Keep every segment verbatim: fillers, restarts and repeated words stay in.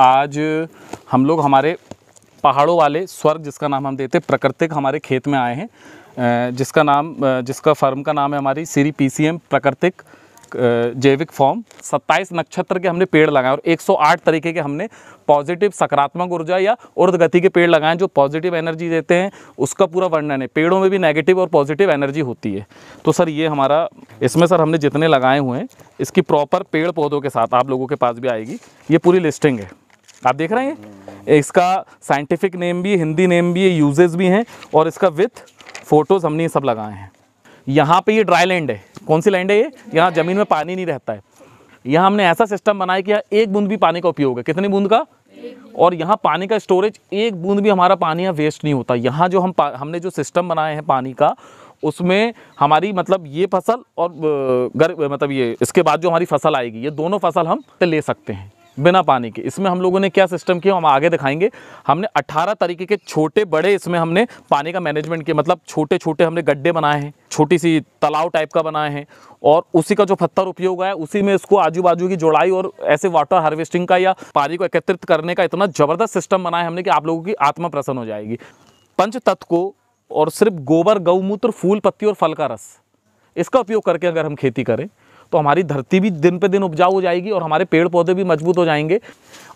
आज हम लोग हमारे पहाड़ों वाले स्वर्ग जिसका नाम हम देते हैं प्राकृतिक हमारे खेत में आए हैं, जिसका नाम जिसका फर्म का नाम है हमारी श्री पीसीएम प्राकृतिक जैविक फॉर्म। सत्ताईस नक्षत्र के हमने पेड़ लगाए और एक सौ आठ तरीके के हमने पॉजिटिव सकारात्मक ऊर्जा या ऊर्ध गति के पेड़ लगाए जो पॉजिटिव एनर्जी देते हैं, उसका पूरा वर्णन है। पेड़ों में भी नेगेटिव और पॉजिटिव एनर्जी होती है। तो सर ये हमारा इसमें सर हमने जितने लगाए हुए हैं इसकी प्रॉपर पेड़ पौधों के साथ आप लोगों के पास भी आएगी। ये पूरी लिस्टिंग है, आप देख रहे हैं। इसका साइंटिफिक नेम भी, हिंदी नेम भी, यूजेस भी हैं और इसका विथ फोटोज़ हमने ये सब लगाए हैं। यहाँ पे ये ड्राई लैंड है। कौन सी लैंड है ये? यहाँ ज़मीन में पानी नहीं रहता है। यहाँ हमने ऐसा सिस्टम बनाया कि यहाँ एक बूंद भी पानी का उपयोग है। कितनी बूंद का? और यहाँ पानी का स्टोरेज, एक बूंद भी हमारा पानी यहाँ वेस्ट नहीं होता। यहाँ जो हम हमने जो सिस्टम बनाए हैं पानी का, उसमें हमारी मतलब ये फसल और गर मतलब ये इसके बाद जो हमारी फसल आएगी, ये दोनों फसल हम ले सकते हैं बिना पानी के। इसमें हम लोगों ने क्या सिस्टम किया हम आगे दिखाएंगे। हमने अठारह तरीके के छोटे बड़े इसमें हमने पानी का मैनेजमेंट किया। मतलब छोटे छोटे हमने गड्ढे बनाए हैं, छोटी सी तालाब टाइप का बनाए हैं और उसी का जो पत्थर उपयोग आया उसी में इसको आजू बाजू की जुड़ाई और ऐसे वाटर हार्वेस्टिंग का या पानी को एकत्रित करने का इतना ज़बरदस्त सिस्टम बनाया हमने कि आप लोगों की आत्मा प्रसन्न हो जाएगी। पंच तत्व को और सिर्फ गोबर, गौमूत्र, फूल, पत्ती और फल का रस, इसका उपयोग करके अगर हम खेती करें तो हमारी धरती भी दिन पे दिन उपजाऊ हो जाएगी और हमारे पेड़ पौधे भी मजबूत हो जाएंगे।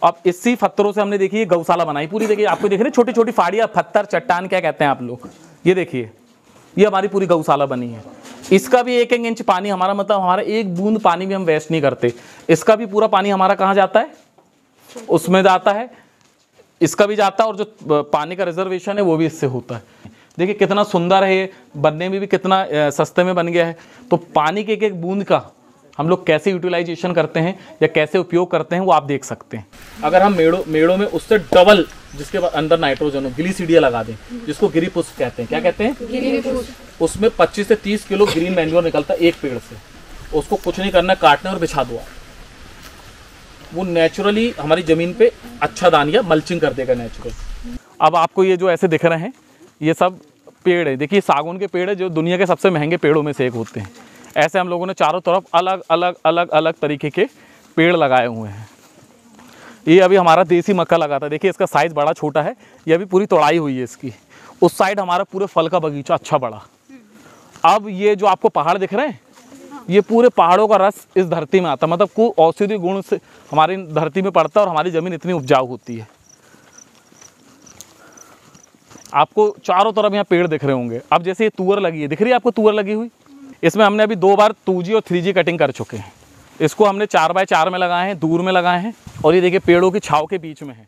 अब इसी पत्थरों से हमने देखिए गौशाला बनाई पूरी। देखिए आपको देख रहे हैं छोटी छोटी फाड़ियाँ, पत्थर, चट्टान क्या कहते हैं आप लोग, ये देखिए ये हमारी पूरी गौशाला बनी है। इसका भी एक एक इंच पानी हमारा मतलब हमारा एक बूंद पानी भी हम वेस्ट नहीं करते। इसका भी पूरा पानी हमारा कहाँ जाता है? उसमें जाता है, इसका भी जाता है और जो पानी का रिजर्वेशन है वो भी इससे होता है। देखिए कितना सुंदर है, बनने में भी कितना सस्ते में बन गया है। तो पानी के एक एक बूंद का हम लोग कैसे यूटिलाइजेशन करते हैं या कैसे उपयोग करते हैं वो आप देख सकते हैं। अगर हम मेड़ों मेड़ों में उससे डबल जिसके अंदर नाइट्रोजन हो गिली सीढ़ियाँ लगा दें, जिसको गिरी पुष्प कहते हैं, क्या कहते हैं गिरी पुष्प, उसमें पच्चीस से तीस किलो ग्रीन मैन्योर निकलता है एक पेड़ से। उसको कुछ नहीं करना, काटना और बिछा दो, वो नेचुरली हमारी ज़मीन पर अच्छा दानिया मल्चिंग कर देगा नेचुरल। अब आपको ये जो ऐसे दिख रहे हैं ये सब पेड़ है। देखिए सागौन के पेड़ है जो दुनिया के सबसे महंगे पेड़ों में से एक होते हैं। ऐसे हम लोगों ने चारों तरफ अलग अलग अलग अलग तरीके के पेड़ लगाए हुए हैं। ये अभी हमारा देसी मक्का लगा था, देखिए इसका साइज़ बड़ा छोटा है। ये अभी पूरी तोड़ाई हुई है इसकी। उस साइड हमारा पूरे फल का बगीचा अच्छा बड़ा। अब ये जो आपको पहाड़ दिख रहे हैं ये पूरे पहाड़ों का रस इस धरती में आता, मतलब को औषधीय गुण से हमारी धरती में पड़ता है और हमारी ज़मीन इतनी उपजाऊ होती है। आपको चारों तरफ यहाँ पेड़ दिख रहे होंगे। अब जैसे ये तुअर लगी है, दिख रही है आपको तुअर लगी हुई? इसमें हमने अभी दो बार टू जी और थ्री जी कटिंग कर चुके हैं। इसको हमने चार बाय चार में लगाए हैं, दूर में लगाए हैं और ये देखिए पेड़ों की छाव के बीच में है।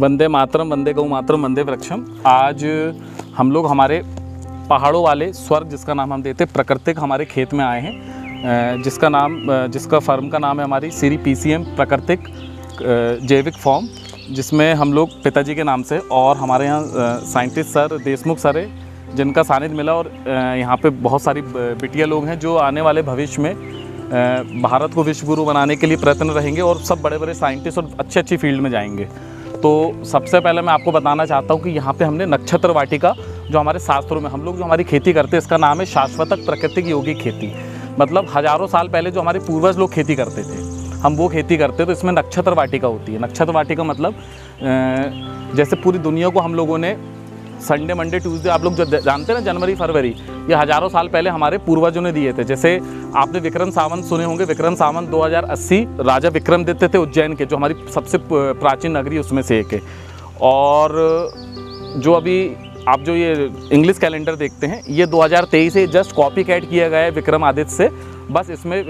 वंदे मातरम, वंदे गौ मातरम, वंदे वृक्षम। आज हम लोग हमारे पहाड़ों वाले स्वर्ग जिसका नाम हम देते हैं प्राकृतिक हमारे खेत में आए हैं, जिसका नाम जिसका फर्म का नाम है हमारी श्री पीसीएम प्राकृतिक जैविक फॉर्म, जिसमें हम लोग पिताजी के नाम से और हमारे यहाँ साइंटिस्ट सर देशमुख सर है जिनका सानिध्य मिला और यहाँ पे बहुत सारी बिटिया लोग हैं जो आने वाले भविष्य में भारत को विश्व गुरु बनाने के लिए प्रयत्न रहेंगे और सब बड़े बड़े साइंटिस्ट और अच्छी अच्छी फील्ड में जाएंगे। तो सबसे पहले मैं आपको बताना चाहता हूँ कि यहाँ पे हमने नक्षत्र वाटिका जो हमारे शास्त्रों में हम लोग जो हमारी खेती करते हैं इसका नाम है शाश्वतक प्राकृतिक योगिक खेती। मतलब हज़ारों साल पहले जो हमारे पूर्वज लोग खेती करते थे हम वो खेती करते हैं। तो इसमें नक्षत्र वाटिका होती है। नक्षत्र वाटिका मतलब जैसे पूरी दुनिया को हम लोगों ने संडे, मंडे, ट्यूसडे आप लोग जो जानते हैं ना, जनवरी, फरवरी, ये हज़ारों साल पहले हमारे पूर्वजों ने दिए थे। जैसे आपने विक्रम सावंत सुने होंगे। विक्रम सावंत दो हज़ार अस्सी राजा विक्रम देते थे उज्जैन के, जो हमारी सबसे प्राचीन नगरी उसमें से एक है। और जो अभी आप जो ये इंग्लिश कैलेंडर देखते हैं ये दो हज़ार तेईस से जस्ट कॉपी कैट किया गया है विक्रमादित्य से। बस इसमें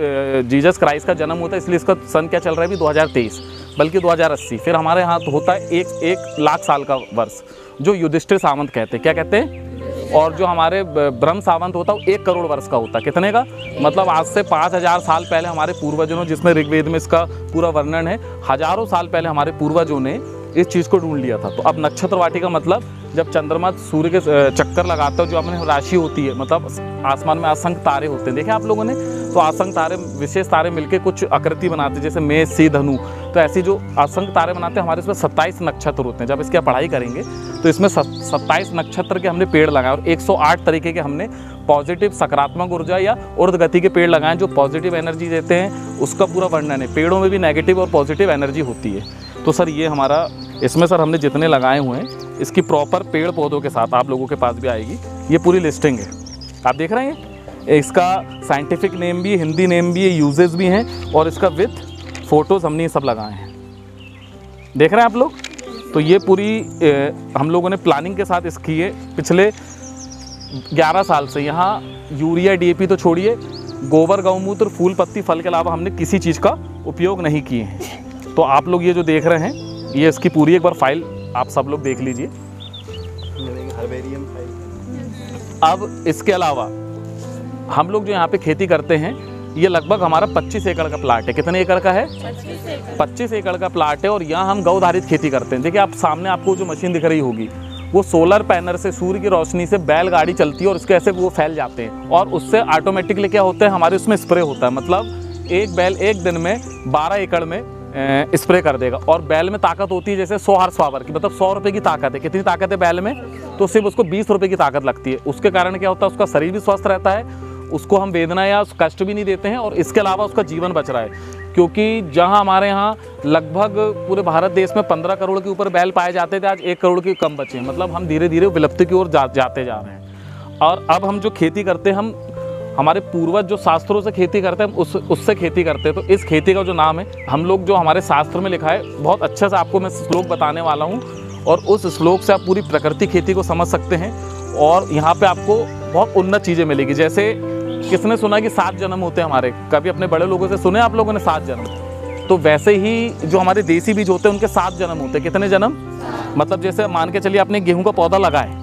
जीसस क्राइस्ट का जन्म होता है इसलिए इसका सन क्या चल रहा है अभी दो हज़ार तेईस, बल्कि दो हज़ार अस्सी। फिर हमारे यहाँ होता है एक एक लाख साल का वर्ष जो युधिष्ठिर सावंत कहते हैं, क्या कहते हैं। और जो हमारे ब्रह्म सावंत होता है वो एक करोड़ वर्ष का होता है। कितने का? मतलब आज से पाँच हज़ार साल पहले हमारे पूर्वजों ने, जिसमें ऋग्वेद में इसका पूरा वर्णन है, हज़ारों साल पहले हमारे पूर्वजों ने इस चीज़ को ढूंढ लिया था। तो अब नक्षत्र वाटिका मतलब जब चंद्रमा सूर्य के चक्कर लगाता है, जो अपने राशि होती है, मतलब आसमान में असंख्य तारे होते हैं, देखे आप लोगों ने। तो असंख्य तारे, विशेष तारे मिलके कुछ आकृति बनाते हैं, जैसे मेष, सी, धनु। तो ऐसी जो असंख्य तारे बनाते हैं हमारे, इसमें सत्ताईस नक्षत्र होते हैं। जब इसकी आप पढ़ाई करेंगे तो इसमें सत्ताईस नक्षत्र के हमने पेड़ लगाए और एक सौ आठ तरीके के हमने पॉजिटिव सकारात्मक ऊर्जा या ऊर्ध गति के पेड़ लगाए जो पॉजिटिव एनर्जी देते हैं, उसका पूरा वर्णन है। पेड़ों में भी नेगेटिव और पॉजिटिव एनर्जी होती है। तो सर ये हमारा इसमें सर हमने जितने लगाए हुए हैं इसकी प्रॉपर पेड़ पौधों के साथ आप लोगों के पास भी आएगी। ये पूरी लिस्टिंग है, आप देख रहे हैं। इसका साइंटिफिक नेम भी, हिंदी नेम भी, यूजेस भी हैं और इसका विथ फ़ोटोज़ हमने ये सब लगाए हैं, देख रहे हैं आप लोग। तो ये पूरी ए, हम लोगों ने प्लानिंग के साथ इसकी है। पिछले ग्यारह साल से यहाँ यूरिया डी ए पी तो छोड़िए, गोबर, गौमूत्र, फूल, पत्ती, फल के अलावा हमने किसी चीज़ का उपयोग नहीं किए हैं। तो आप लोग ये जो देख रहे हैं ये इसकी पूरी एक बार फाइल आप सब लोग देख लीजिए। अब इसके अलावा हम लोग जो यहाँ पे खेती करते हैं ये लगभग हमारा पच्चीस एकड़ का प्लाट है। कितने एकड़ का है? पच्चीस एकड़ का प्लाट है। और यहाँ हम गौधारित खेती करते हैं। देखिए आप सामने आपको जो मशीन दिख रही होगी वो सोलर पैनल से, सूर्य की रोशनी से बैलगाड़ी चलती है और उसके ऐसे वो फैल जाते हैं और उससे ऑटोमेटिकली क्या होता है हमारे उसमें स्प्रे होता है। मतलब एक बैल एक दिन में बारह एकड़ में स्प्रे कर देगा। और बैल में ताकत होती है जैसे सौ हॉर्स पावर की, मतलब सौ रुपये की ताकत है। कितनी ताकत है बैल में? तो सिर्फ उसको बीस रुपये की ताकत लगती है। उसके कारण क्या होता है उसका शरीर भी स्वस्थ रहता है, उसको हम वेदना या कष्ट भी नहीं देते हैं और इसके अलावा उसका जीवन बच रहा है। क्योंकि जहां हमारे यहाँ लगभग पूरे भारत देश में पंद्रह करोड़ के ऊपर बैल पाए जाते थे, आज एक करोड़ के कम बचे हैं। मतलब हम धीरे धीरे विलुप्ति की ओर जा, जाते जा रहे हैं। और अब हम जो खेती करते हैं, हम हमारे पूर्वज जो शास्त्रों से खेती करते हैं हम उस उससे खेती करते हैं। तो इस खेती का जो नाम है हम लोग जो हमारे शास्त्र में लिखा है, बहुत अच्छे से आपको मैं श्लोक बताने वाला हूँ और उस श्लोक से आप पूरी प्रकृति खेती को समझ सकते हैं। और यहाँ पे आपको बहुत उन्नत चीज़ें मिलेगी। जैसे किसने सुना कि सात जन्म होते हैं हमारे? कभी अपने बड़े लोगों से सुने आप लोगों ने सात जन्म? तो वैसे ही जो हमारे देसी बीज होते हैं उनके सात जन्म होते हैं। कितने जन्म? मतलब जैसे मान के चलिए आपने गेहूँ का पौधा लगाए,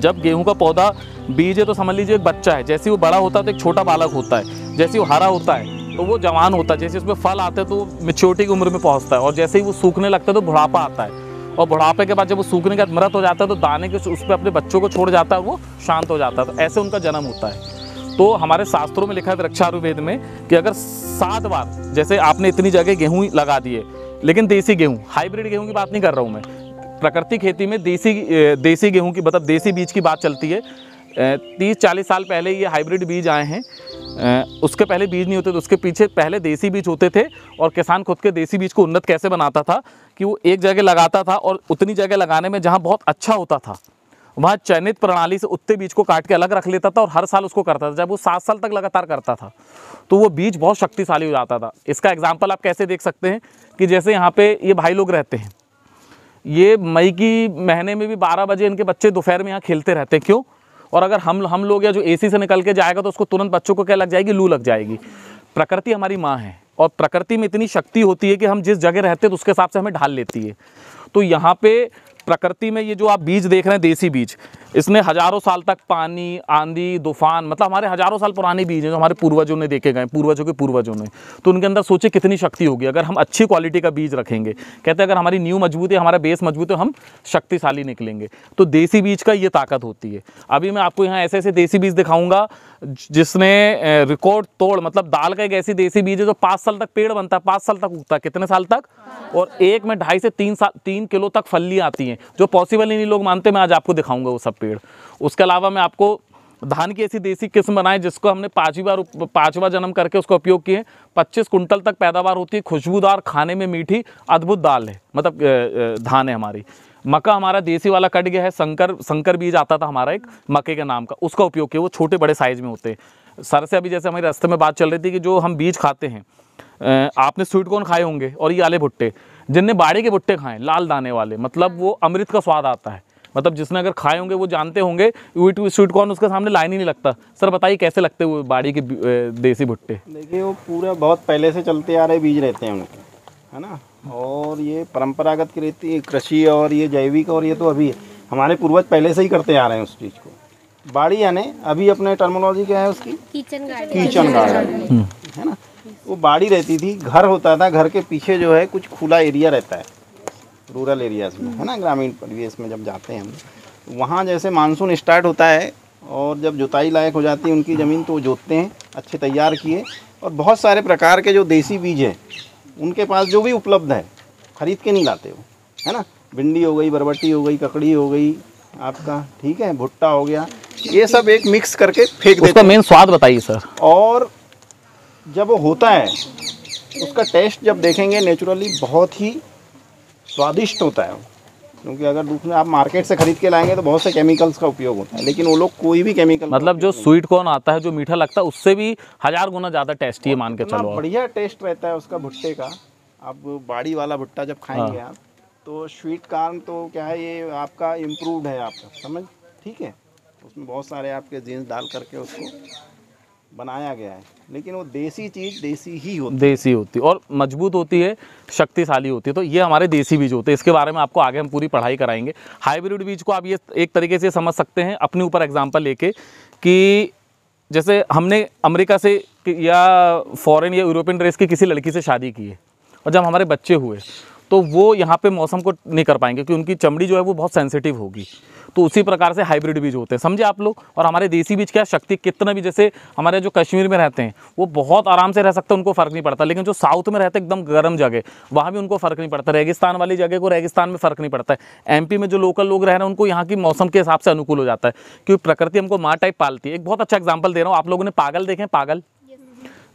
जब गेहूं का पौधा बीज है तो समझ लीजिए एक बच्चा है। जैसे वो बड़ा होता है तो एक छोटा बालक होता है, जैसे वो हरा होता है तो वो जवान होता है, जैसे उसमें फल आते हैं तो वो मेच्योरिटी की उम्र में पहुंचता है। और जैसे ही वो सूखने लगता है तो बुढ़ापा आता है और बुढ़ापे के बाद जब वो सूखने के बाद मृत हो जाता है तो दाने के उस पर अपने बच्चों को छोड़ जाता है, वो शांत हो जाता है। तो ऐसे उनका जन्म होता है। तो हमारे शास्त्रों में लिखा है वृक्षायुर्वेद में कि अगर सात बार, जैसे आपने इतनी जगह गेहूँ लगा दिए, लेकिन देसी गेहूँ, हाईब्रिड गेहूँ की बात नहीं कर रहा हूँ मैं, प्रकृति खेती में देसी देसी गेहूं की, मतलब देसी बीज की बात चलती है। तीस चालीस साल पहले ये हाइब्रिड बीज आए हैं, उसके पहले बीज नहीं होते थे, उसके पीछे पहले देसी बीज होते थे। और किसान खुद के देसी बीज को उन्नत कैसे बनाता था कि वो एक जगह लगाता था और उतनी जगह लगाने में जहाँ बहुत अच्छा होता था वहाँ चयनित प्रणाली से उतने बीज को काट के अलग रख लेता था और हर साल उसको करता था। जब वो सात साल तक लगातार करता था तो वो बीज बहुत शक्तिशाली हो जाता था। इसका एग्जाम्पल आप कैसे देख सकते हैं कि जैसे यहाँ पर ये भाई लोग रहते हैं, ये मई की महीने में भी बारह बजे इनके बच्चे दोपहर में यहाँ खेलते रहते हैं। क्यों? और अगर हम हम लोग या जो एसी से निकल के जाएगा तो उसको तुरंत बच्चों को क्या लग जाएगी? लू लग जाएगी। प्रकृति हमारी माँ है और प्रकृति में इतनी शक्ति होती है कि हम जिस जगह रहते हैं तो उसके हिसाब से हमें ढाल लेती है। तो यहाँ पे प्रकृति में ये जो आप बीज देख रहे हैं देसी बीज, इसने हज़ारों साल तक पानी, आंधी, तूफान, मतलब हमारे हज़ारों साल पुराने बीज हैं जो हमारे पूर्वजों ने देखे गए, पूर्वजों के पूर्वजों ने। तो उनके अंदर सोचे कितनी शक्ति होगी अगर हम अच्छी क्वालिटी का बीज रखेंगे। कहते हैं अगर हमारी नींव मजबूत है, हमारा बेस मजबूत है, हम शक्तिशाली निकलेंगे। तो देसी बीज का ये ताकत होती है। अभी मैं आपको यहाँ ऐसे ऐसे देसी बीज दिखाऊँगा जिसने रिकॉर्ड तोड़, मतलब दाल का एक ऐसी देसी बीज है जो पाँच साल तक पेड़ बनता है, पाँच साल तक उगता है। कितने साल तक? और एक में ढाई से तीन साल तीन किलो तक फलियाँ आती हैं, जो पॉसिबल ही नहीं लोग मानते। मैं आज आपको दिखाऊंगा वो सब पेड़। उसके अलावा मैं आपको धान की ऐसी देसी किस्म बनाए जिसको हमने पांचवी बार पांचवा जन्म करके उसको उपयोग किए। पच्चीस कुंटल तक पैदावार होती है, खुशबूदार, खाने में मीठी, अद्भुत दाल है, मतलब धान है हमारी। मक्का हमारा देसी वाला कट गया है, संकर संकर बीज आता था हमारा एक मक्के के नाम का, उसका उपयोग किया, वो छोटे बड़े साइज में होते हैं। सर से अभी जैसे हमारे रास्ते में बात चल रही थी कि जो हम बीज खाते हैं, आपने स्वीट कॉर्न खाए होंगे और ये आले भुट्टे, जिनने बाड़े के भुट्टे खाएं, लाल दाने वाले, मतलब वो अमृत का स्वाद आता है। मतलब जिसने अगर खाए होंगे वो जानते होंगे स्वीट कॉर्न उसके सामने लाइन ही नहीं लगता। सर बताइए कैसे लगते वो बाड़ी के देसी भुट्टे? देखिए वो पूरा बहुत पहले से चलते आ रहे बीज रहते हैं उनके, है ना। और ये परंपरागत खेती, कृषि और ये जैविक और ये तो अभी हमारे पूर्वज पहले से ही करते आ रहे हैं उस चीज़ को। बाड़ी यानी अभी अपने टर्मिनोलॉजी क्या है उसकी? Kitchen garden. किचन गार्डन है ना। वो बाड़ी रहती थी, घर होता था, घर के पीछे जो है कुछ खुला एरिया रहता है रूरल एरियाज में, है ना, ग्रामीण परिवेश में जब जाते हैं हम वहाँ। जैसे मानसून स्टार्ट होता है और जब जुताई लायक हो जाती है उनकी ज़मीन तो वो जोतते हैं, अच्छे तैयार किए। और बहुत सारे प्रकार के जो देसी बीज हैं उनके पास जो भी उपलब्ध है ख़रीद के नहीं लाते वो, है ना। भिंडी हो गई, बरबटी हो गई, ककड़ी हो गई आपका, ठीक है, भुट्टा हो गया, ये सब एक मिक्स करके फेंक देते हैं। उसका मेन स्वाद बताइए सर। और जब वो होता है उसका टेस्ट जब देखेंगे नेचुरली बहुत ही स्वादिष्ट होता है, क्योंकि अगर दूसरे आप मार्केट से खरीद के लाएंगे तो बहुत से केमिकल्स का उपयोग होता है, लेकिन वो लोग कोई भी केमिकल मतलब जो स्वीट कॉर्न आता है जो मीठा लगता है उससे भी हजार गुना ज़्यादा टेस्टी है मान के चलो। बढ़िया टेस्ट रहता है उसका भुट्टे का। आप बाड़ी वाला भुट्टा जब खाएंगे आप तो स्वीट कॉर्न तो क्या है ये आपका इम्प्रूवड है आपका समझ, ठीक है, उसमें बहुत सारे आपके जीन्स डाल करके उसको बनाया गया है, लेकिन वो देसी चीज़ देसी ही होती है, देसी होती है और मजबूत होती है, शक्तिशाली होती है। तो ये हमारे देसी बीज होते हैं, इसके बारे में आपको आगे हम पूरी पढ़ाई कराएंगे। हाइब्रिड बीज को आप ये एक तरीके से समझ सकते हैं अपने ऊपर एग्जांपल लेके कि जैसे हमने अमेरिका से या फॉरेन या यूरोपियन देश की किसी लड़की से शादी की है और जब हमारे बच्चे हुए तो वो यहाँ पे मौसम को नहीं कर पाएंगे क्योंकि उनकी चमड़ी जो है वो बहुत सेंसिटिव होगी। तो उसी प्रकार से हाइब्रिड बीज होते हैं, समझे आप लोग। और हमारे देसी बीज क्या शक्ति कितना भी, जैसे हमारे जो कश्मीर में रहते हैं वो बहुत आराम से रह सकते हैं, उनको फ़र्क नहीं पड़ता, लेकिन जो साउथ में रहते हैं एकदम गर्म जगह वहाँ भी उनको फ़र्क नहीं पड़ता, रेगिस्तान वाली जगह को रेगिस्तान में फ़र्क नहीं पड़ता है। एम पी में जो लोकल लोग रह रहे हैं उनको यहाँ की मौसम के हिसाब से अनुकूल हो जाता है क्योंकि प्रकृति हमको माँ टाइप पालती है। एक बहुत अच्छा एग्जाम्पल दे रहा हूँ, आप लोगों ने पागल देखे हैं, पागल।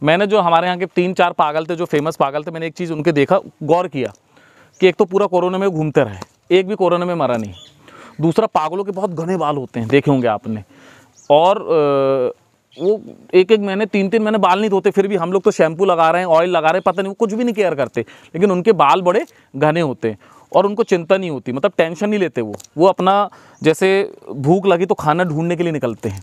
मैंने जो हमारे यहाँ के तीन चार पागल थे जो फेमस पागल थे, मैंने एक चीज़ उनके देखा गौर किया कि एक तो पूरा कोरोना में घूमते रहे, एक भी कोरोना में मरा नहीं। दूसरा पागलों के बहुत घने बाल होते हैं, देखे होंगे आपने, और वो एक एक महीने तीन तीन महीने बाल नहीं धोते, फिर भी हम लोग तो शैम्पू लगा रहे हैं, ऑयल लगा रहे हैं, पता नहीं वो कुछ भी नहीं केयर करते, लेकिन उनके बाल बड़े घने होते हैं और उनको चिंता नहीं होती, मतलब टेंशन नहीं लेते वो वो अपना जैसे भूख लगी तो खाना ढूंढने के लिए निकलते हैं,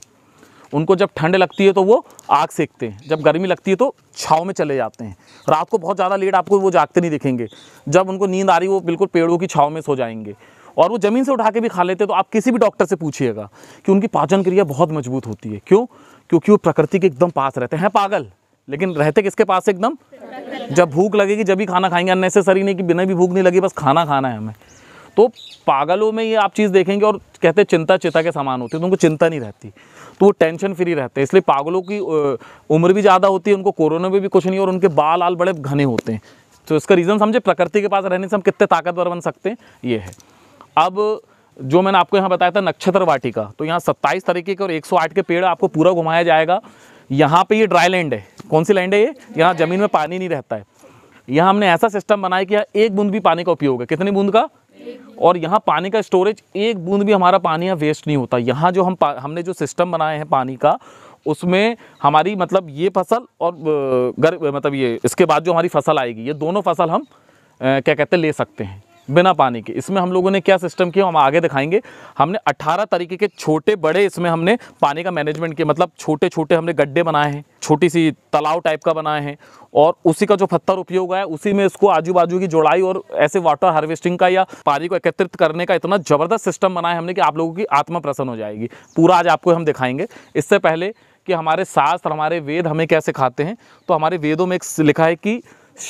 उनको जब ठंड लगती है तो वो आग सेकते हैं, जब गर्मी लगती है तो छाँव में चले जाते हैं, रात को बहुत ज़्यादा लेट आपको वो जागते नहीं दिखेंगे, जब उनको नींद आ रही वो बिल्कुल पेड़ों की छाँव में सो जाएंगे और वो ज़मीन से उठा के भी खा लेते हैं। तो आप किसी भी डॉक्टर से पूछिएगा कि उनकी पाचन क्रिया बहुत मजबूत होती है, क्यों? क्योंकि वो प्रकृति के एकदम पास रहते हैं। पागल लेकिन रहते किसके पास? एकदम, जब भूख लगेगी जब भी खाना खाएंगे, अननेसेसरी नहीं कि बिना भी भूख नहीं लगी बस खाना खाना है हमें। तो पागलों में ये आप चीज़ देखेंगे और कहते हैं चिंता चिता के समान होती है, तो उनको चिंता नहीं रहती, तो वो टेंशन फ्री रहते हैं, इसलिए पागलों की उम्र भी ज़्यादा होती है, उनको कोरोना में भी कुछ नहीं और उनके बाल आल बड़े घने होते हैं। तो इसका रीज़न समझे, प्रकृति के पास रहने से हम कितने ताकतवर बन सकते हैं ये है। अब जो मैंने आपको यहाँ बताया था नक्षत्र वाटिका, तो यहाँ सत्ताईस तरीके के और एक सौ आठ के पेड़ आपको पूरा घुमाया जाएगा। यहाँ पे ये ड्राई लैंड है, कौन सी लैंड है ये? यहाँ ज़मीन में पानी नहीं रहता है। यहाँ हमने ऐसा सिस्टम बनाया कि यहाँ एक बूंद भी पानी का उपयोग है, कितनी बूंद का? और यहाँ पानी का स्टोरेज, एक बूंद भी हमारा पानी यहाँ वेस्ट नहीं होता। यहाँ जो हम हमने जो सिस्टम बनाए हैं पानी का, उसमें हमारी मतलब ये फसल और गर मतलब ये इसके बाद जो हमारी फसल आएगी, ये दोनों फसल हम क्या कहते हैं ले सकते हैं बिना पानी के। इसमें हम लोगों ने क्या सिस्टम किया हम आगे दिखाएंगे। हमने अठारह तरीके के छोटे बड़े इसमें हमने पानी का मैनेजमेंट किया, मतलब छोटे छोटे हमने गड्ढे बनाए हैं, छोटी सी तालाब टाइप का बनाए हैं और उसी का जो पत्थर उपयोग है उसी में इसको आजू बाजू की जुड़ाई और ऐसे वाटर हार्वेस्टिंग का या पानी को एकत्रित करने का इतना ज़बरदस्त सिस्टम बनाया हमने कि आप लोगों की आत्मा प्रसन्न हो जाएगी। पूरा आज आपको हम दिखाएंगे। इससे पहले कि हमारे शास्त्र हमारे वेद हमें क्या सिखाते हैं, तो हमारे वेदों में एक लिखा है कि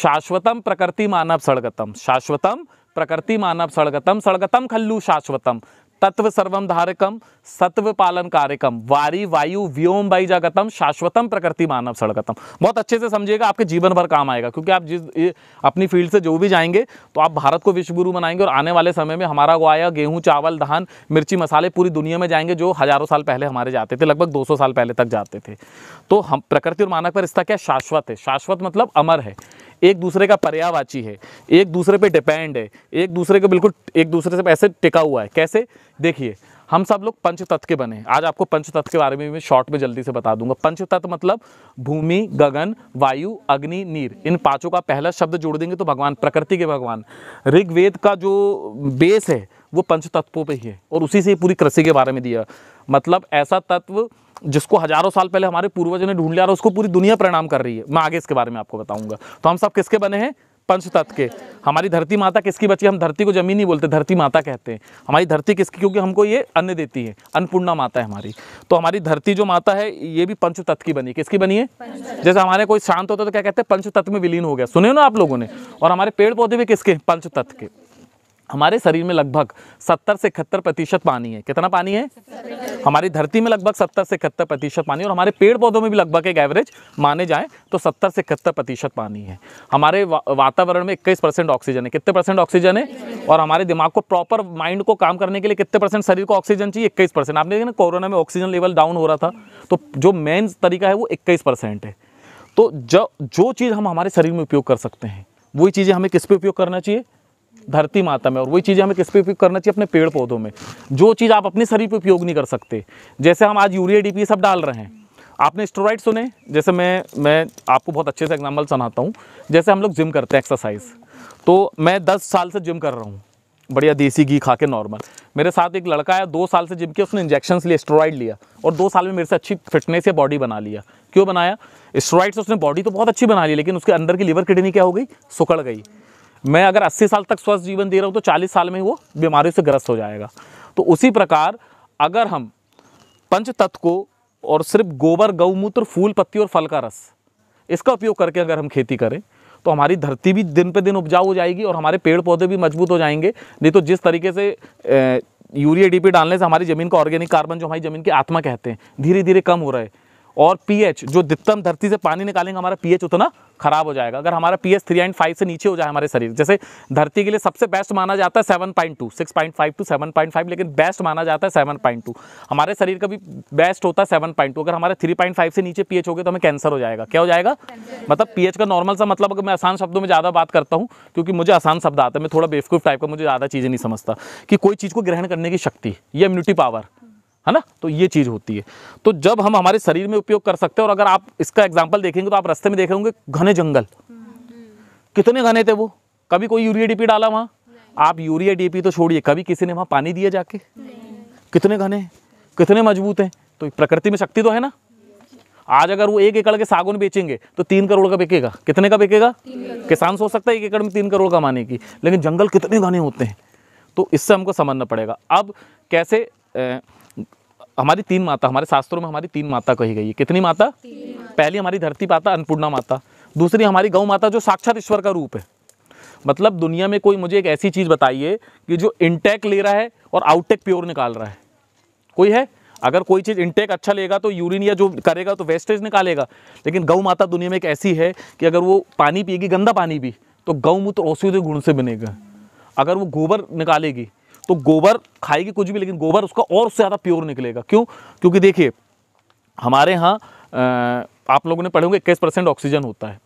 शाश्वतम प्रकृति मानव सड़गतम, शाश्वतम प्रकृति मानव सड़गतम, सड़गतम खल्लु शाश्वतम, तत्व सर्वम धारकम सत्व पालन कार्यकम, वारी वायु व्योम वाई जागतम, शाश्वतम प्रकृति मानव सड़गतम। बहुत अच्छे से समझिएगा, आपके जीवन भर काम आएगा, क्योंकि आप जिस अपनी फील्ड से जो भी जाएंगे तो आप भारत को विश्व गुरु बनाएंगे और आने वाले समय में हमारा गोया गेहूं चावल धान मिर्ची मसाले पूरी दुनिया में जाएंगे, जो हज़ारों साल पहले हमारे जाते थे, लगभग दो सौ साल पहले तक जाते थे। तो हम प्रकृति और मानव का रिश्ता क्या शाश्वत है, शाश्वत मतलब अमर है, एक दूसरे का पर्यावाची है, एक दूसरे पे डिपेंड है, एक दूसरे के बिल्कुल एक दूसरे से ऐसे टिका हुआ है। कैसे? देखिए हम सब लोग पंचतत्व के बने हैं। आज आपको पंचतत्व के बारे में मैं शॉर्ट में जल्दी से बता दूंगा। पंचतत्व मतलब भूमि गगन वायु अग्नि नीर, इन पांचों का पहला शब्द जोड़ देंगे तो भगवान, प्रकृति के भगवान। ऋग्वेद का जो बेस है वो पंचतत्वों पर ही है और उसी से पूरी कृषि के बारे में दिया, मतलब ऐसा तत्व जिसको हजारों साल पहले हमारे पूर्वजों ने ढूंढ लिया और उसको पूरी दुनिया प्रणाम कर रही है। मैं आगे इसके बारे में आपको बताऊंगा। तो हम सब किसके बने हैं? पंचतत्व के। हमारी धरती माता किसकी बची? हम धरती को जमीन नहीं बोलते, धरती माता कहते हैं। हमारी धरती किसकी? क्योंकि हमको ये अन्न देती है, अन्नपूर्णा माता है हमारी। तो हमारी धरती जो माता है ये भी पंचतत्व की बनी। किसकी बनी है? जैसे हमारे कोई शांत होता है तो क्या कहते हैं? पंचतत्व में विलीन हो गया, सुने ना आप लोगों ने। और हमारे पेड़ पौधे भी किसके? पंचतत्व के। हमारे शरीर में लगभग सत्तर से इकहत्तर प्रतिशत पानी है। कितना पानी है? हमारी धरती में लगभग सत्तर से इकहत्तर प्रतिशत पानी है और हमारे पेड़ पौधों में भी लगभग एक एवरेज माने जाए तो सत्तर से इकहत्तर प्रतिशत पानी है। हमारे वा, वातावरण में इक्कीस परसेंट ऑक्सीजन है। कितने परसेंट ऑक्सीजन है? और हमारे दिमाग को प्रॉपर माइंड को काम करने के लिए कितने परसेंट शरीर को ऑक्सीजन चाहिए? इक्कीस परसेंट। आपने देखा ना कोरोना में ऑक्सीजन लेवल डाउन हो रहा था, तो जो मेन तरीका है वो इक्कीस परसेंट है। तो जो जो चीज़ हम हमारे शरीर में उपयोग कर सकते हैं वही चीज़ें हमें किस पे उपयोग करना चाहिए? धरती माता में। और वही चीज़ें हमें किस पे उपयोग करना चाहिए? अपने पेड़ पौधों में। जो चीज़ आप अपने शरीर पे उपयोग नहीं कर सकते, जैसे हम आज यूरिया डी पी सब डाल रहे हैं। आपने स्टेरॉइड सुने? जैसे मैं मैं आपको बहुत अच्छे से एग्जाम्पल सुनाता हूँ। जैसे हम लोग जिम करते हैं, एक्सरसाइज, तो मैं दस साल से जिम कर रहा हूँ, बढ़िया देसी घी खा के नॉर्मल। मेरे साथ एक लड़का है, दो साल से जिम किया, उसने इंजेक्शंस लिए, स्टेरॉइड लिया, और दो साल में मेरे से अच्छी फिटनेस या बॉडी बना लिया। क्यों बनाया? स्टेरॉइड से उसने बॉडी तो बहुत अच्छी बना ली, लेकिन उसके अंदर की लिवर किडनी क्या हो गई? सुकड़ गई। मैं अगर अस्सी साल तक स्वस्थ जीवन दे रहा हूँ तो चालीस साल में वो बीमारियों से ग्रस्त हो जाएगा। तो उसी प्रकार अगर हम पंच तत्व को और सिर्फ गोबर, गौमूत्र, फूल, पत्ती और फल का रस, इसका उपयोग करके अगर हम खेती करें तो हमारी धरती भी दिन पे दिन उपजाऊ हो जाएगी और हमारे पेड़ पौधे भी मजबूत हो जाएंगे। नहीं तो जिस तरीके से यूरिया डी पी डालने से हमारी ज़मीन का ऑर्गेनिक कार्बन, जो हमारी ज़मीन की आत्मा कहते हैं, धीरे धीरे कम हो रहा है। और पीएच, जो जितम धरती से पानी निकालेंगे हमारा पीएच उतना ख़राब हो जाएगा। अगर हमारा पीएच थ्री एंड फाइव से नीचे हो जाए हमारे शरीर, जैसे धरती के लिए सबसे बेस्ट माना जाता है seven point two six point five to seven point five लेकिन बेस्ट माना जाता है सेवन पॉइंट टू। हमारे शरीर का भी बेस्ट होता है सेवन पॉइंट टू। अगर हमारे थ्री पॉइंट फाइव से नीचे पीएच हो गया तो हमें कैंसर हो जाएगा। क्या हो जाएगा? मतलब पीएच का नॉर्मल सा मतलब, अगर मैं आसान शब्दों में ज़्यादा बात करता हूँ क्योंकि मुझे आसान शब्द आता है, मैं थोड़ा बेवकूफ़ टाइप का, मुझे ज़्यादा चीज़ें नहीं समझता, कि कोई चीज़ को ग्रहण करने की शक्ति, ये इम्यूनिटी पावर है ना, तो ये चीज़ होती है। तो जब हम हमारे शरीर में उपयोग कर सकते हैं। और अगर आप इसका एग्जाम्पल देखेंगे तो आप रास्ते में देखे होंगे घने जंगल, कितने घने थे वो। कभी कोई यूरिया डीपी डाला वहाँ? आप यूरिया डीपी तो छोड़िए, कभी किसी ने वहाँ पानी दिया जाके? कितने घने हैं, कितने मजबूत हैं। तो प्रकृति में शक्ति तो है ना। आज अगर वो एक एकड़ के सागौन बेचेंगे तो तीन करोड़ का बिकेगा। कितने का बिकेगा? किसान सोच सकता है एक एकड़ में तीन करोड़ कमाने की, लेकिन जंगल कितने घने होते हैं। तो इससे हमको समझना पड़ेगा। अब कैसे हमारी तीन माता, हमारे शास्त्रों में हमारी तीन माता कही गई है। कितनी माता? पहली हमारी धरती माता अन्नपूर्णा माता, दूसरी हमारी गौ माता जो साक्षात ईश्वर का रूप है। मतलब दुनिया में कोई मुझे एक ऐसी चीज़ बताइए कि जो इनटेक ले रहा है और आउटटेक प्योर निकाल रहा है, कोई है? अगर कोई चीज़ इनटेक अच्छा लेगा तो यूरिन या जो करेगा तो वेस्टेज निकालेगा, लेकिन गौ माता दुनिया में एक ऐसी है कि अगर वो पानी पिएगी, गंदा पानी भी, तो गौमूत्र औषधीय गुण से बनेगा। अगर वो गोबर निकालेगी तो गोबर खाएगी कुछ भी, लेकिन गोबर उसका और उससे ज़्यादा प्योर निकलेगा। क्यों? क्योंकि देखिए हमारे यहाँ आप लोगों ने पढ़े होंगे इक्कीस परसेंट ऑक्सीजन होता है।